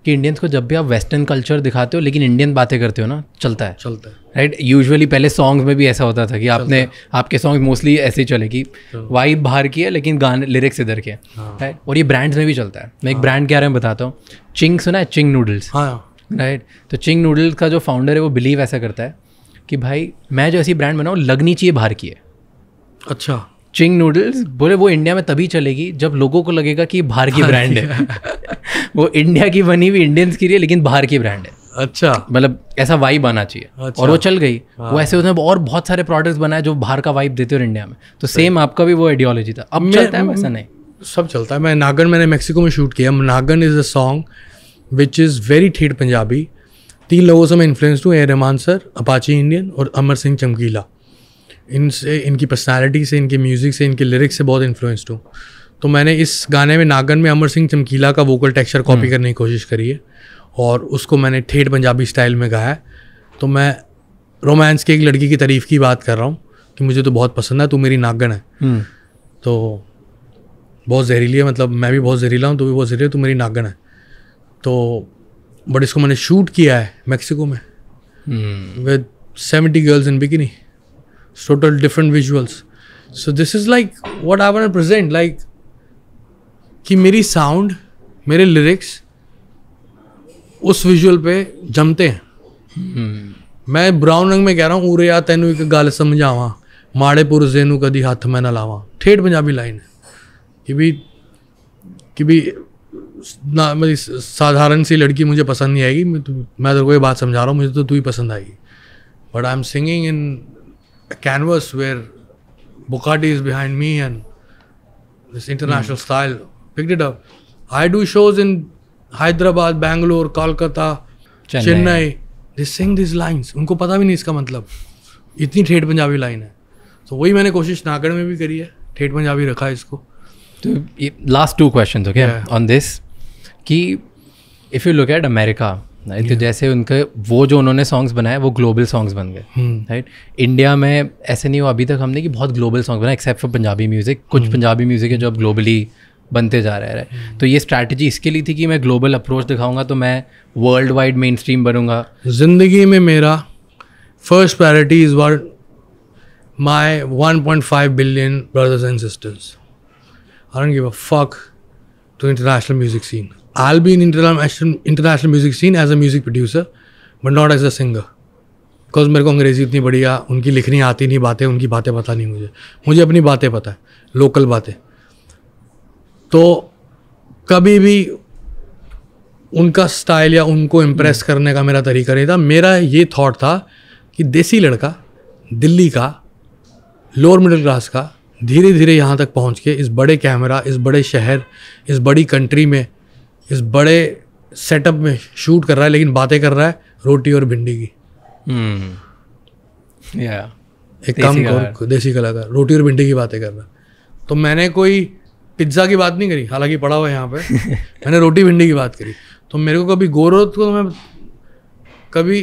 कि इंडियंस को जब भी आप वेस्टर्न कल्चर दिखाते हो लेकिन इंडियन बातें करते हो ना, चलता है चलता है राइट। यूजुअली पहले सॉन्ग्स में भी ऐसा होता था कि आपने आपके सॉन्ग मोस्टली ऐसे ही चले कि वाइब बाहर की है लेकिन गाने लिरिक्स इधर के राइट। और ये ब्रांड्स में भी चलता है। मैं एक ब्रांड के बारे में बताता हूँ, चिंग सुना है, चिंग नूडल्स राइट। तो चिंग नूडल्स का जो फाउंडर है वो बिलीव ऐसा करता है कि भाई मैं जो ऐसी ब्रांड बनाऊँ लगनी चाहिए बाहर की है। अच्छा, चिंग नूडल्स बोले वो इंडिया में तभी चलेगी जब लोगों को लगेगा कि बाहर की ब्रांड है वो इंडिया की बनी हुई इंडियंस की है लेकिन बाहर की ब्रांड है। अच्छा, मतलब ऐसा वाइब आना चाहिए। अच्छा। और वो चल गई। हाँ। वो ऐसे उसने और बहुत सारे प्रोडक्ट्स बनाए जो बाहर का वाइब देते हैं इंडिया में। तो सेम आपका भी वो आइडियोलॉजी था। अब चलता है ऐसा? नहीं, सब चलता है। मैं नागन, मैंने मैक्सिको में शूट किया। Naagan is a song which is very ठेठ पंजाबी। तीन लोगों से मैं इन्फ्लुएंस हूँ, A R Rahman sir, Apache Indian और अमर सिंह चमकीला। इनसे, इनकी पर्सनालिटी से, इनके म्यूज़िक से, इनके लिरिक्स से बहुत इन्फ्लुएंस्ड हूँ। तो मैंने इस गाने में नागन में अमर सिंह चमकीला का वोकल टेक्सचर कॉपी करने की कोशिश करी है और उसको मैंने ठेठ पंजाबी स्टाइल में गाया है। तो मैं रोमांस की एक लड़की की तारीफ़ की बात कर रहा हूँ कि मुझे तो बहुत पसंद है, तू मेरी नागन है। तो बहुत जहरीली है, मतलब मैं भी बहुत जहरीला हूँ, तू भी बहुत जहरीला, तू मेरी नागन है। तो बट इसको मैंने शूट किया है मैक्सिको में with seventy girls in bikini, total different visuals. So this is like what I want to present, like कि मेरी साउंड, मेरे लिरिक्स उस विजुअल पे जमते हैं। hmm. मैं ब्राउन रंग में कह रहा हूँ, ऊरे या तेनू एक गल समझावा, माड़े पुरजे नू कदी हथ मैं ना लावा। ठेठ पंजाबी लाइन है कि भी कि भी ना, मेरी साधारण सी लड़की मुझे पसंद नहीं आएगी, मैं तेरे को ये बात समझा रहा हूँ, मुझे तो तू ही पसंद आएगी। But I am singing in canvas where Bugatti is behind me and this international mm. style picked it up. I do shows in Hyderabad, Bangalore, Kolkata, Chennai. Chennai. They sing these lines. उनको पता भी नहीं इसका मतलब, इतनी ठेठ Punjabi line है। तो वही मैंने कोशिश नागड़ में भी करी है, ठेठ पंजाबी रखा है इसको। तो last two question okay on this कि if you look at America right, तो जैसे उनके वो जो उन्होंने सॉन्ग्स बनाए वो ग्लोबल सॉन्ग्स बन गए राइट। इंडिया में ऐसे नहीं हुआ अभी तक हमने कि बहुत ग्लोबल सॉन्ग बनाए, एक्सेप्ट फॉर पंजाबी म्यूज़िक। कुछ पंजाबी म्यूज़िक है जो अब ग्लोबली बनते जा रहा है। तो ये स्ट्रैटेजी इसके लिए थी कि मैं ग्लोबल अप्रोच दिखाऊंगा तो मैं वर्ल्ड वाइड मेन स्ट्रीम बनूंगा। जिंदगी में मेरा first priority is world my one point five billion brothers and sisters. I don't give a fuck to international music scene. I'll be in international international music scene as a music producer, but not as a singer, because मेरे को अंग्रेज़ी इतनी बढ़िया उनकी लिखनी आती नहीं, बातें उनकी बातें पता नहीं मुझे, मुझे अपनी बातें पता है, लोकल बातें। तो कभी भी उनका स्टाइल या उनको इम्प्रेस करने का मेरा तरीका नहीं था। मेरा ये थॉट था कि देसी लड़का, दिल्ली का, लोअर मिडिल क्लास का, धीरे धीरे यहाँ तक पहुँच के इस बड़े कैमरा, इस बड़े शहर, इस बड़ी कंट्री में, इस बड़े सेटअप में शूट कर रहा है लेकिन बातें कर रहा है रोटी और भिंडी की। hmm. yeah. एक काम करो, देसी कलाकार रोटी और भिंडी की बातें कर रहा है। तो मैंने कोई पिज्ज़ा की बात नहीं करी, हालांकि पड़ा हुआ है यहाँ पे मैंने रोटी भिंडी की बात करी। तो मेरे को कभी गोरोत को मैं कभी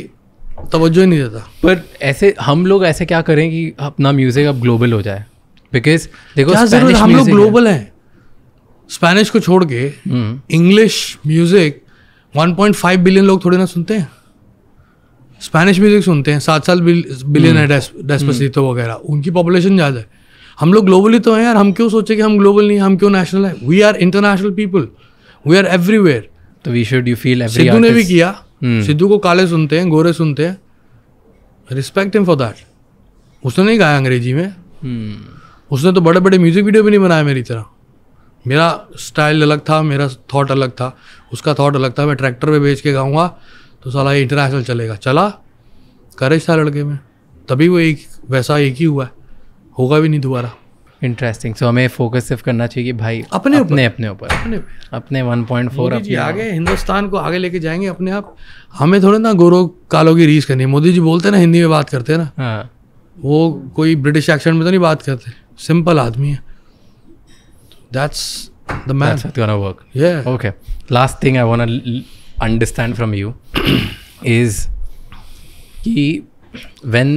तवज्जो ही नहीं देता। पर ऐसे हम लोग ऐसे क्या करें कि अपना म्यूज़िक अब ग्लोबल हो जाए? बिकॉज देखो हम लोग ग्लोबल हैं। स्पेनिश को छोड़ के English music one point five billion लोग थोड़े ना सुनते हैं। स्पेनिश म्यूज़िक सुनते हैं सात साल बिलियन है डेस्पासितो वगैरह, उनकी पॉपुलेशन ज़्यादा है। हम लोग ग्लोबली तो हैं यार, हम क्यों सोचे कि हम ग्लोबल नहीं, हम क्यों नेशनल हैं? We are international people, we are everywhere. तो we should you feel every. Sidhu ने भी किया, सिद्धू को काले सुनते हैं, गोरे सुनते हैं, रिस्पेक्ट हिम फॉर दैट। उसने नहीं गाया अंग्रेजी में, उसने तो बड़े बड़े म्यूज़िक वीडियो भी नहीं बनाए मेरी तरह। मेरा स्टाइल अलग था, मेरा थॉट अलग था, उसका थॉट अलग था। मैं ट्रैक्टर पे बेच के गाऊंगा तो साला ये इंटरनेशनल चलेगा। चला, करेज था लड़के में, तभी वो एक वैसा एक ही हुआ है, होगा भी नहीं दोबारा। इंटरेस्टिंग। सो हमें फोकस सिर्फ करना चाहिए भाई अपने अपने अपने ऊपर, अपने अपने वन पॉइंट फोर अपने आगे, हिंदुस्तान को आगे लेके जाएंगे अपने आप। हमें थोड़े ना गोरों कालों की रीस करनी है। मोदी जी बोलते हैं ना, हिंदी में बात करते हैं ना, वो कोई ब्रिटिश एक्सेंट में तो नहीं बात करते, सिंपल आदमी है। That's the man. That's gonna work. Yeah. Okay. Last thing I wanna l understand from you is कि when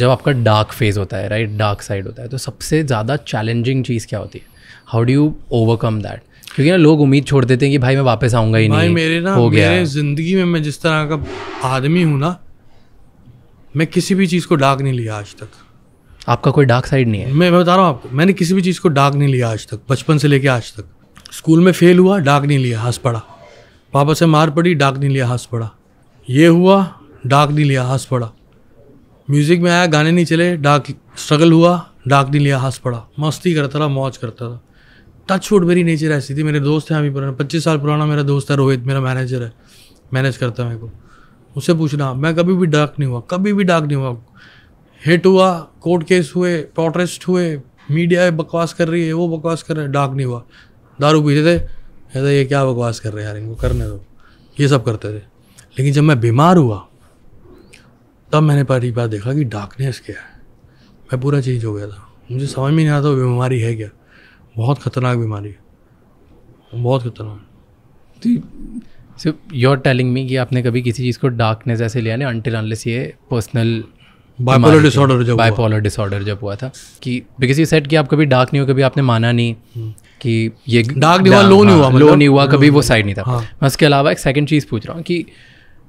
जब आपका dark phase होता है right, dark side होता है, तो सबसे ज़्यादा challenging चीज़ क्या होती है? How do you overcome that? क्योंकि ना लोग उम्मीद छोड़ देते हैं कि भाई मैं वापस आऊँगा ही नहीं। मेरे ना हो गया ज़िंदगी में, मैं जिस तरह का आदमी हूँ ना, मैं किसी भी चीज़ को डार्क नहीं लिया आज तक। आपका कोई डार्क साइड नहीं है? मैं बता रहा हूँ आपको, मैंने किसी भी चीज़ को डार्क नहीं लिया आज तक, बचपन से लेके आज तक। स्कूल में फेल हुआ, डार्क नहीं लिया, हंस पड़ा। पापा से मार पड़ी, डार्क नहीं लिया, हंस पड़ा। ये हुआ, डार्क नहीं लिया, हंस पड़ा। म्यूज़िक में आया, गाने नहीं चले, डार्क स्ट्रगल हुआ, डार्क नहीं लिया, हंस पड़ा। मस्ती करता रहा, मौज करता था। टच वुड मेरी नेचर ऐसी थी। मेरे दोस्त हैं, अभी पुराना पच्चीस साल पुराना मेरा दोस्त है रोहित, मेरा मैनेजर है, मैनेज करता है मेरे को। उससे पूछना, मैं कभी भी डार्क नहीं हुआ, कभी भी डार्क नहीं हुआ। हिट हुआ, कोर्ट केस हुए, प्रोटेस्ट हुए, मीडिया बकवास कर रही है, वो बकवास कर रहे हैं, डार्क नहीं हुआ। दारू पीते थे, कहते ये क्या बकवास कर रहे हैं यार, इनको करने दो, ये सब करते थे। लेकिन जब मैं बीमार हुआ तब मैंने पहली बार देखा कि डार्कनेस क्या है। मैं पूरा चेंज हो गया था, मुझे समझ में नहीं आता बीमारी है क्या। बहुत ख़तरनाक बीमारी है, बहुत खतरनाक। So you are telling me कि आपने कभी किसी चीज़ को डार्कनेस ऐसे लिया नहीं अनटिल अनलेस ये पर्सनल बाइपोलर डिसऑर्डर जब बाइपोलर डिसऑर्डर जब हुआ था, कि बिकॉज ये सेट कि आप कभी डार्क नहीं हो, कभी आपने माना नहीं कि ये डार्क नहीं हुआ, लो नहीं हुआ, लो नहीं हुआ, कभी वो साइड नहीं था। मैं उसके अलावा एक सेकंड चीज़ पूछ रहा हूँ कि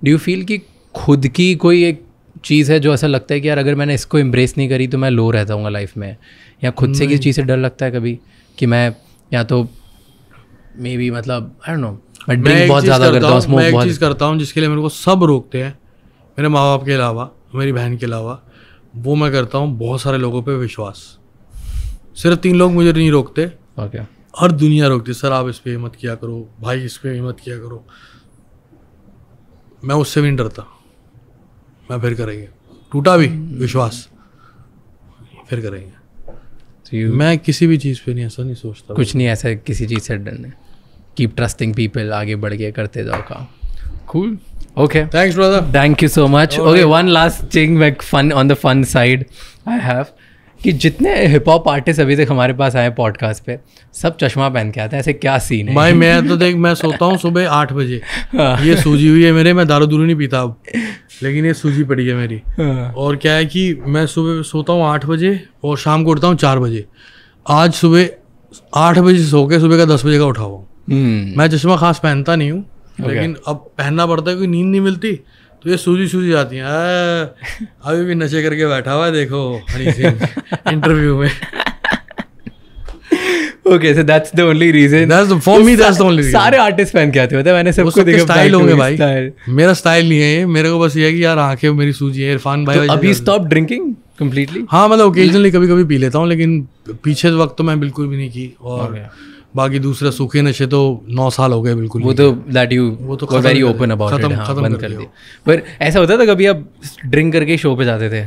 डू यू फील कि खुद की कोई एक चीज़ है जो ऐसा लगता है कि यार अगर मैंने इसको एम्ब्रेस नहीं करी तो मैं लो रह जाऊँगा लाइफ में, या खुद से किसी चीज़ से डर लगता है कभी कि मैं या तो मे बी मतलब आई डोंट नो मैं ड्रिंक बहुत ज़्यादा करता हूँ, स्मोक बहुत चीज़ करता हूँ, जिसके लिए मेरे को सब रोकते हैं, मेरे माँ बाप के अलावा, मेरी बहन के अलावा। वो मैं करता हूँ, बहुत सारे लोगों पे विश्वास। सिर्फ तीन लोग मुझे नहीं रोकते, okay. हर दुनिया रोकती, सर आप इस पर हिम्मत किया करो, भाई इस पर हिम्मत किया करो। मैं उससे भी नहीं डरता, मैं फिर करेंगे, टूटा भी विश्वास फिर करेंगे। So you... मैं किसी भी चीज़ पे नहीं ऐसा नहीं सोचता, कुछ नहीं ऐसा किसी चीज़ से डरने। कीप ट्रस्टिंग पीपल, आगे बढ़ के करते जाओ काम। Cool, okay, thanks brother, thank you so much. Okay, one last thing like fun on the fun side I have कि जितने हिप हॉप आर्टिस्ट अभी तक हमारे पास आए पॉडकास्ट पे सब चश्मा पहन के आते हैं, ऐसे क्या सीन है भाई? मैं तो देख, मैं सोता हूँ सुबह आठ बजे, ये सूजी हुई है मेरे, मैं दारू दूरू नहीं पीता अब, लेकिन ये सूजी पड़ी है मेरी। और क्या है कि मैं सुबह सोता हूँ आठ बजे और शाम को उठता हूँ चार बजे। आज सुबह आठ बजे सो के सुबह का दस बजे का उठा हुआ। मैं चश्मा खास पहनता नहीं हूँ, okay. लेकिन अब पहनना पड़ता है क्योंकि नींद नहीं मिलती, तो ये सूझी सूझी जाती है। अभी भी नशे करके बैठा हुआ है देखो हनी सिंह इंटरव्यू में। Okay, so that's the only reason, that's for me, that's the only reason. सारे आर्टिस्ट पहन के आते होते हैं, मैंने सबको देखा। स्टाइल होंगे भाई, मेरा स्टाइल नहीं है ये, मेरे को बस ये है कि यार आंखें मेरी सूजी है। इरफान भाई अभी स्टॉप ड्रिंकिंग कंप्लीटली? हाँ, मतलब ओकेजनली कभी कभी पी लेता हूँ, लेकिन पीछे वक्त तो मैं बिल्कुल भी नहीं की। और बाकी दूसरा सूखे नशे तो नौ साल हो गए बिल्कुल, वो तो दैट यू वो तो वेरी ओपन अबाउट इट, बंद कर दिया। पर ऐसा होता था कभी आप ड्रिंक करके शो पे जाते थे?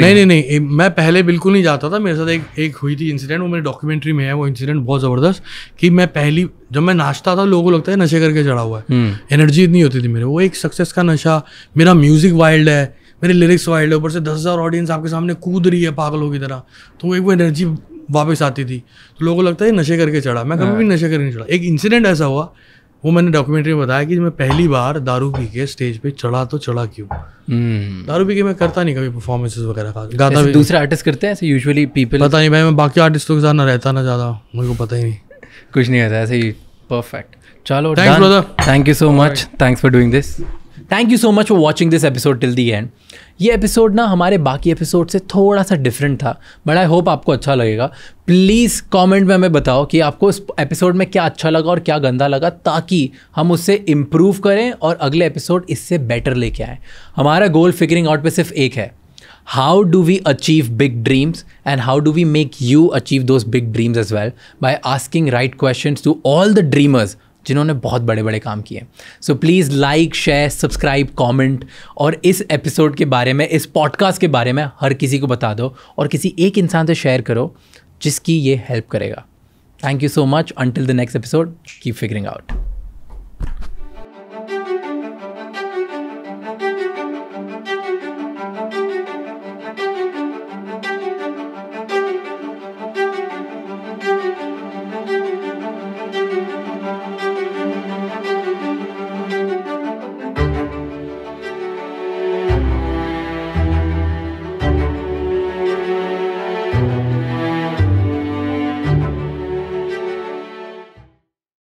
नहीं नहीं नहीं, मैं पहले बिल्कुल नहीं जाता था। मेरे साथ एक एक हुई थी इंसिडेंट, वो मेरी डॉक्यूमेंट्री में है वो इंसिडेंट, बहुत ज़बरदस्त। कि मैं पहली जब मैं नाचता था लोगों को लगता है नशे करके चढ़ा हुआ है, एनर्जी इतनी होती थी मेरे। वो एक सक्सेस का नशा, मेरा म्यूज़िक वाइल्ड है, मेरे लिरिक्स वाइल्ड है, ऊपर से दस हज़ार ऑडियंस आपके सामने कूद रही है पागलों की तरह, तो एक वो एनर्जी वापस आती थी। तो लोगों को लगता है नशे करके चढ़ा, मैं कभी भी नशे करके नहीं चढ़ा। एक इंसिडेंट ऐसा हुआ, वो मैंने डॉक्यूमेंट्री में बताया कि मैं पहली बार दारू पी के स्टेज पे चढ़ा, तो चढ़ा क्यों। hmm. दारू पी के मैं करता नहीं कभी परफॉर्मेंसेस वगैरह का, गाता भी दूसरे आर्टिस्ट करते हैं ऐसे यूजुअली पीपल। पता नहीं भाई, मैं बाकी आर्टिस्टों के साथ ना रहता ना ज़्यादा, मुझे को पता ही नहीं कुछ नहीं रहता ऐसे ही। परफेक्ट, चलो thanks brother, thank you so much, thanks for doing this. Thank you so much for watching this episode till the end. ये एपिसोड ना हमारे बाकी एपिसोड से थोड़ा सा डिफरेंट था, बट आई होप आपको अच्छा लगेगा। प्लीज़ कमेंट में हमें बताओ कि आपको इस एपिसोड में क्या अच्छा लगा और क्या गंदा लगा, ताकि हम उससे इम्प्रूव करें और अगले एपिसोड इससे बेटर लेके आएँ। हमारा गोल फिगरिंग आउट पे सिर्फ एक है, how do we achieve big dreams and how do we make you achieve those big dreams as well by asking right questions to all the dreamers जिन्होंने बहुत बड़े बड़े काम किए। So please like, share, subscribe, comment, और इस episode के बारे में, इस पॉडकास्ट के बारे में हर किसी को बता दो और किसी एक इंसान से शेयर करो जिसकी ये हेल्प करेगा। Thank you so much, until the next episode, keep figuring out.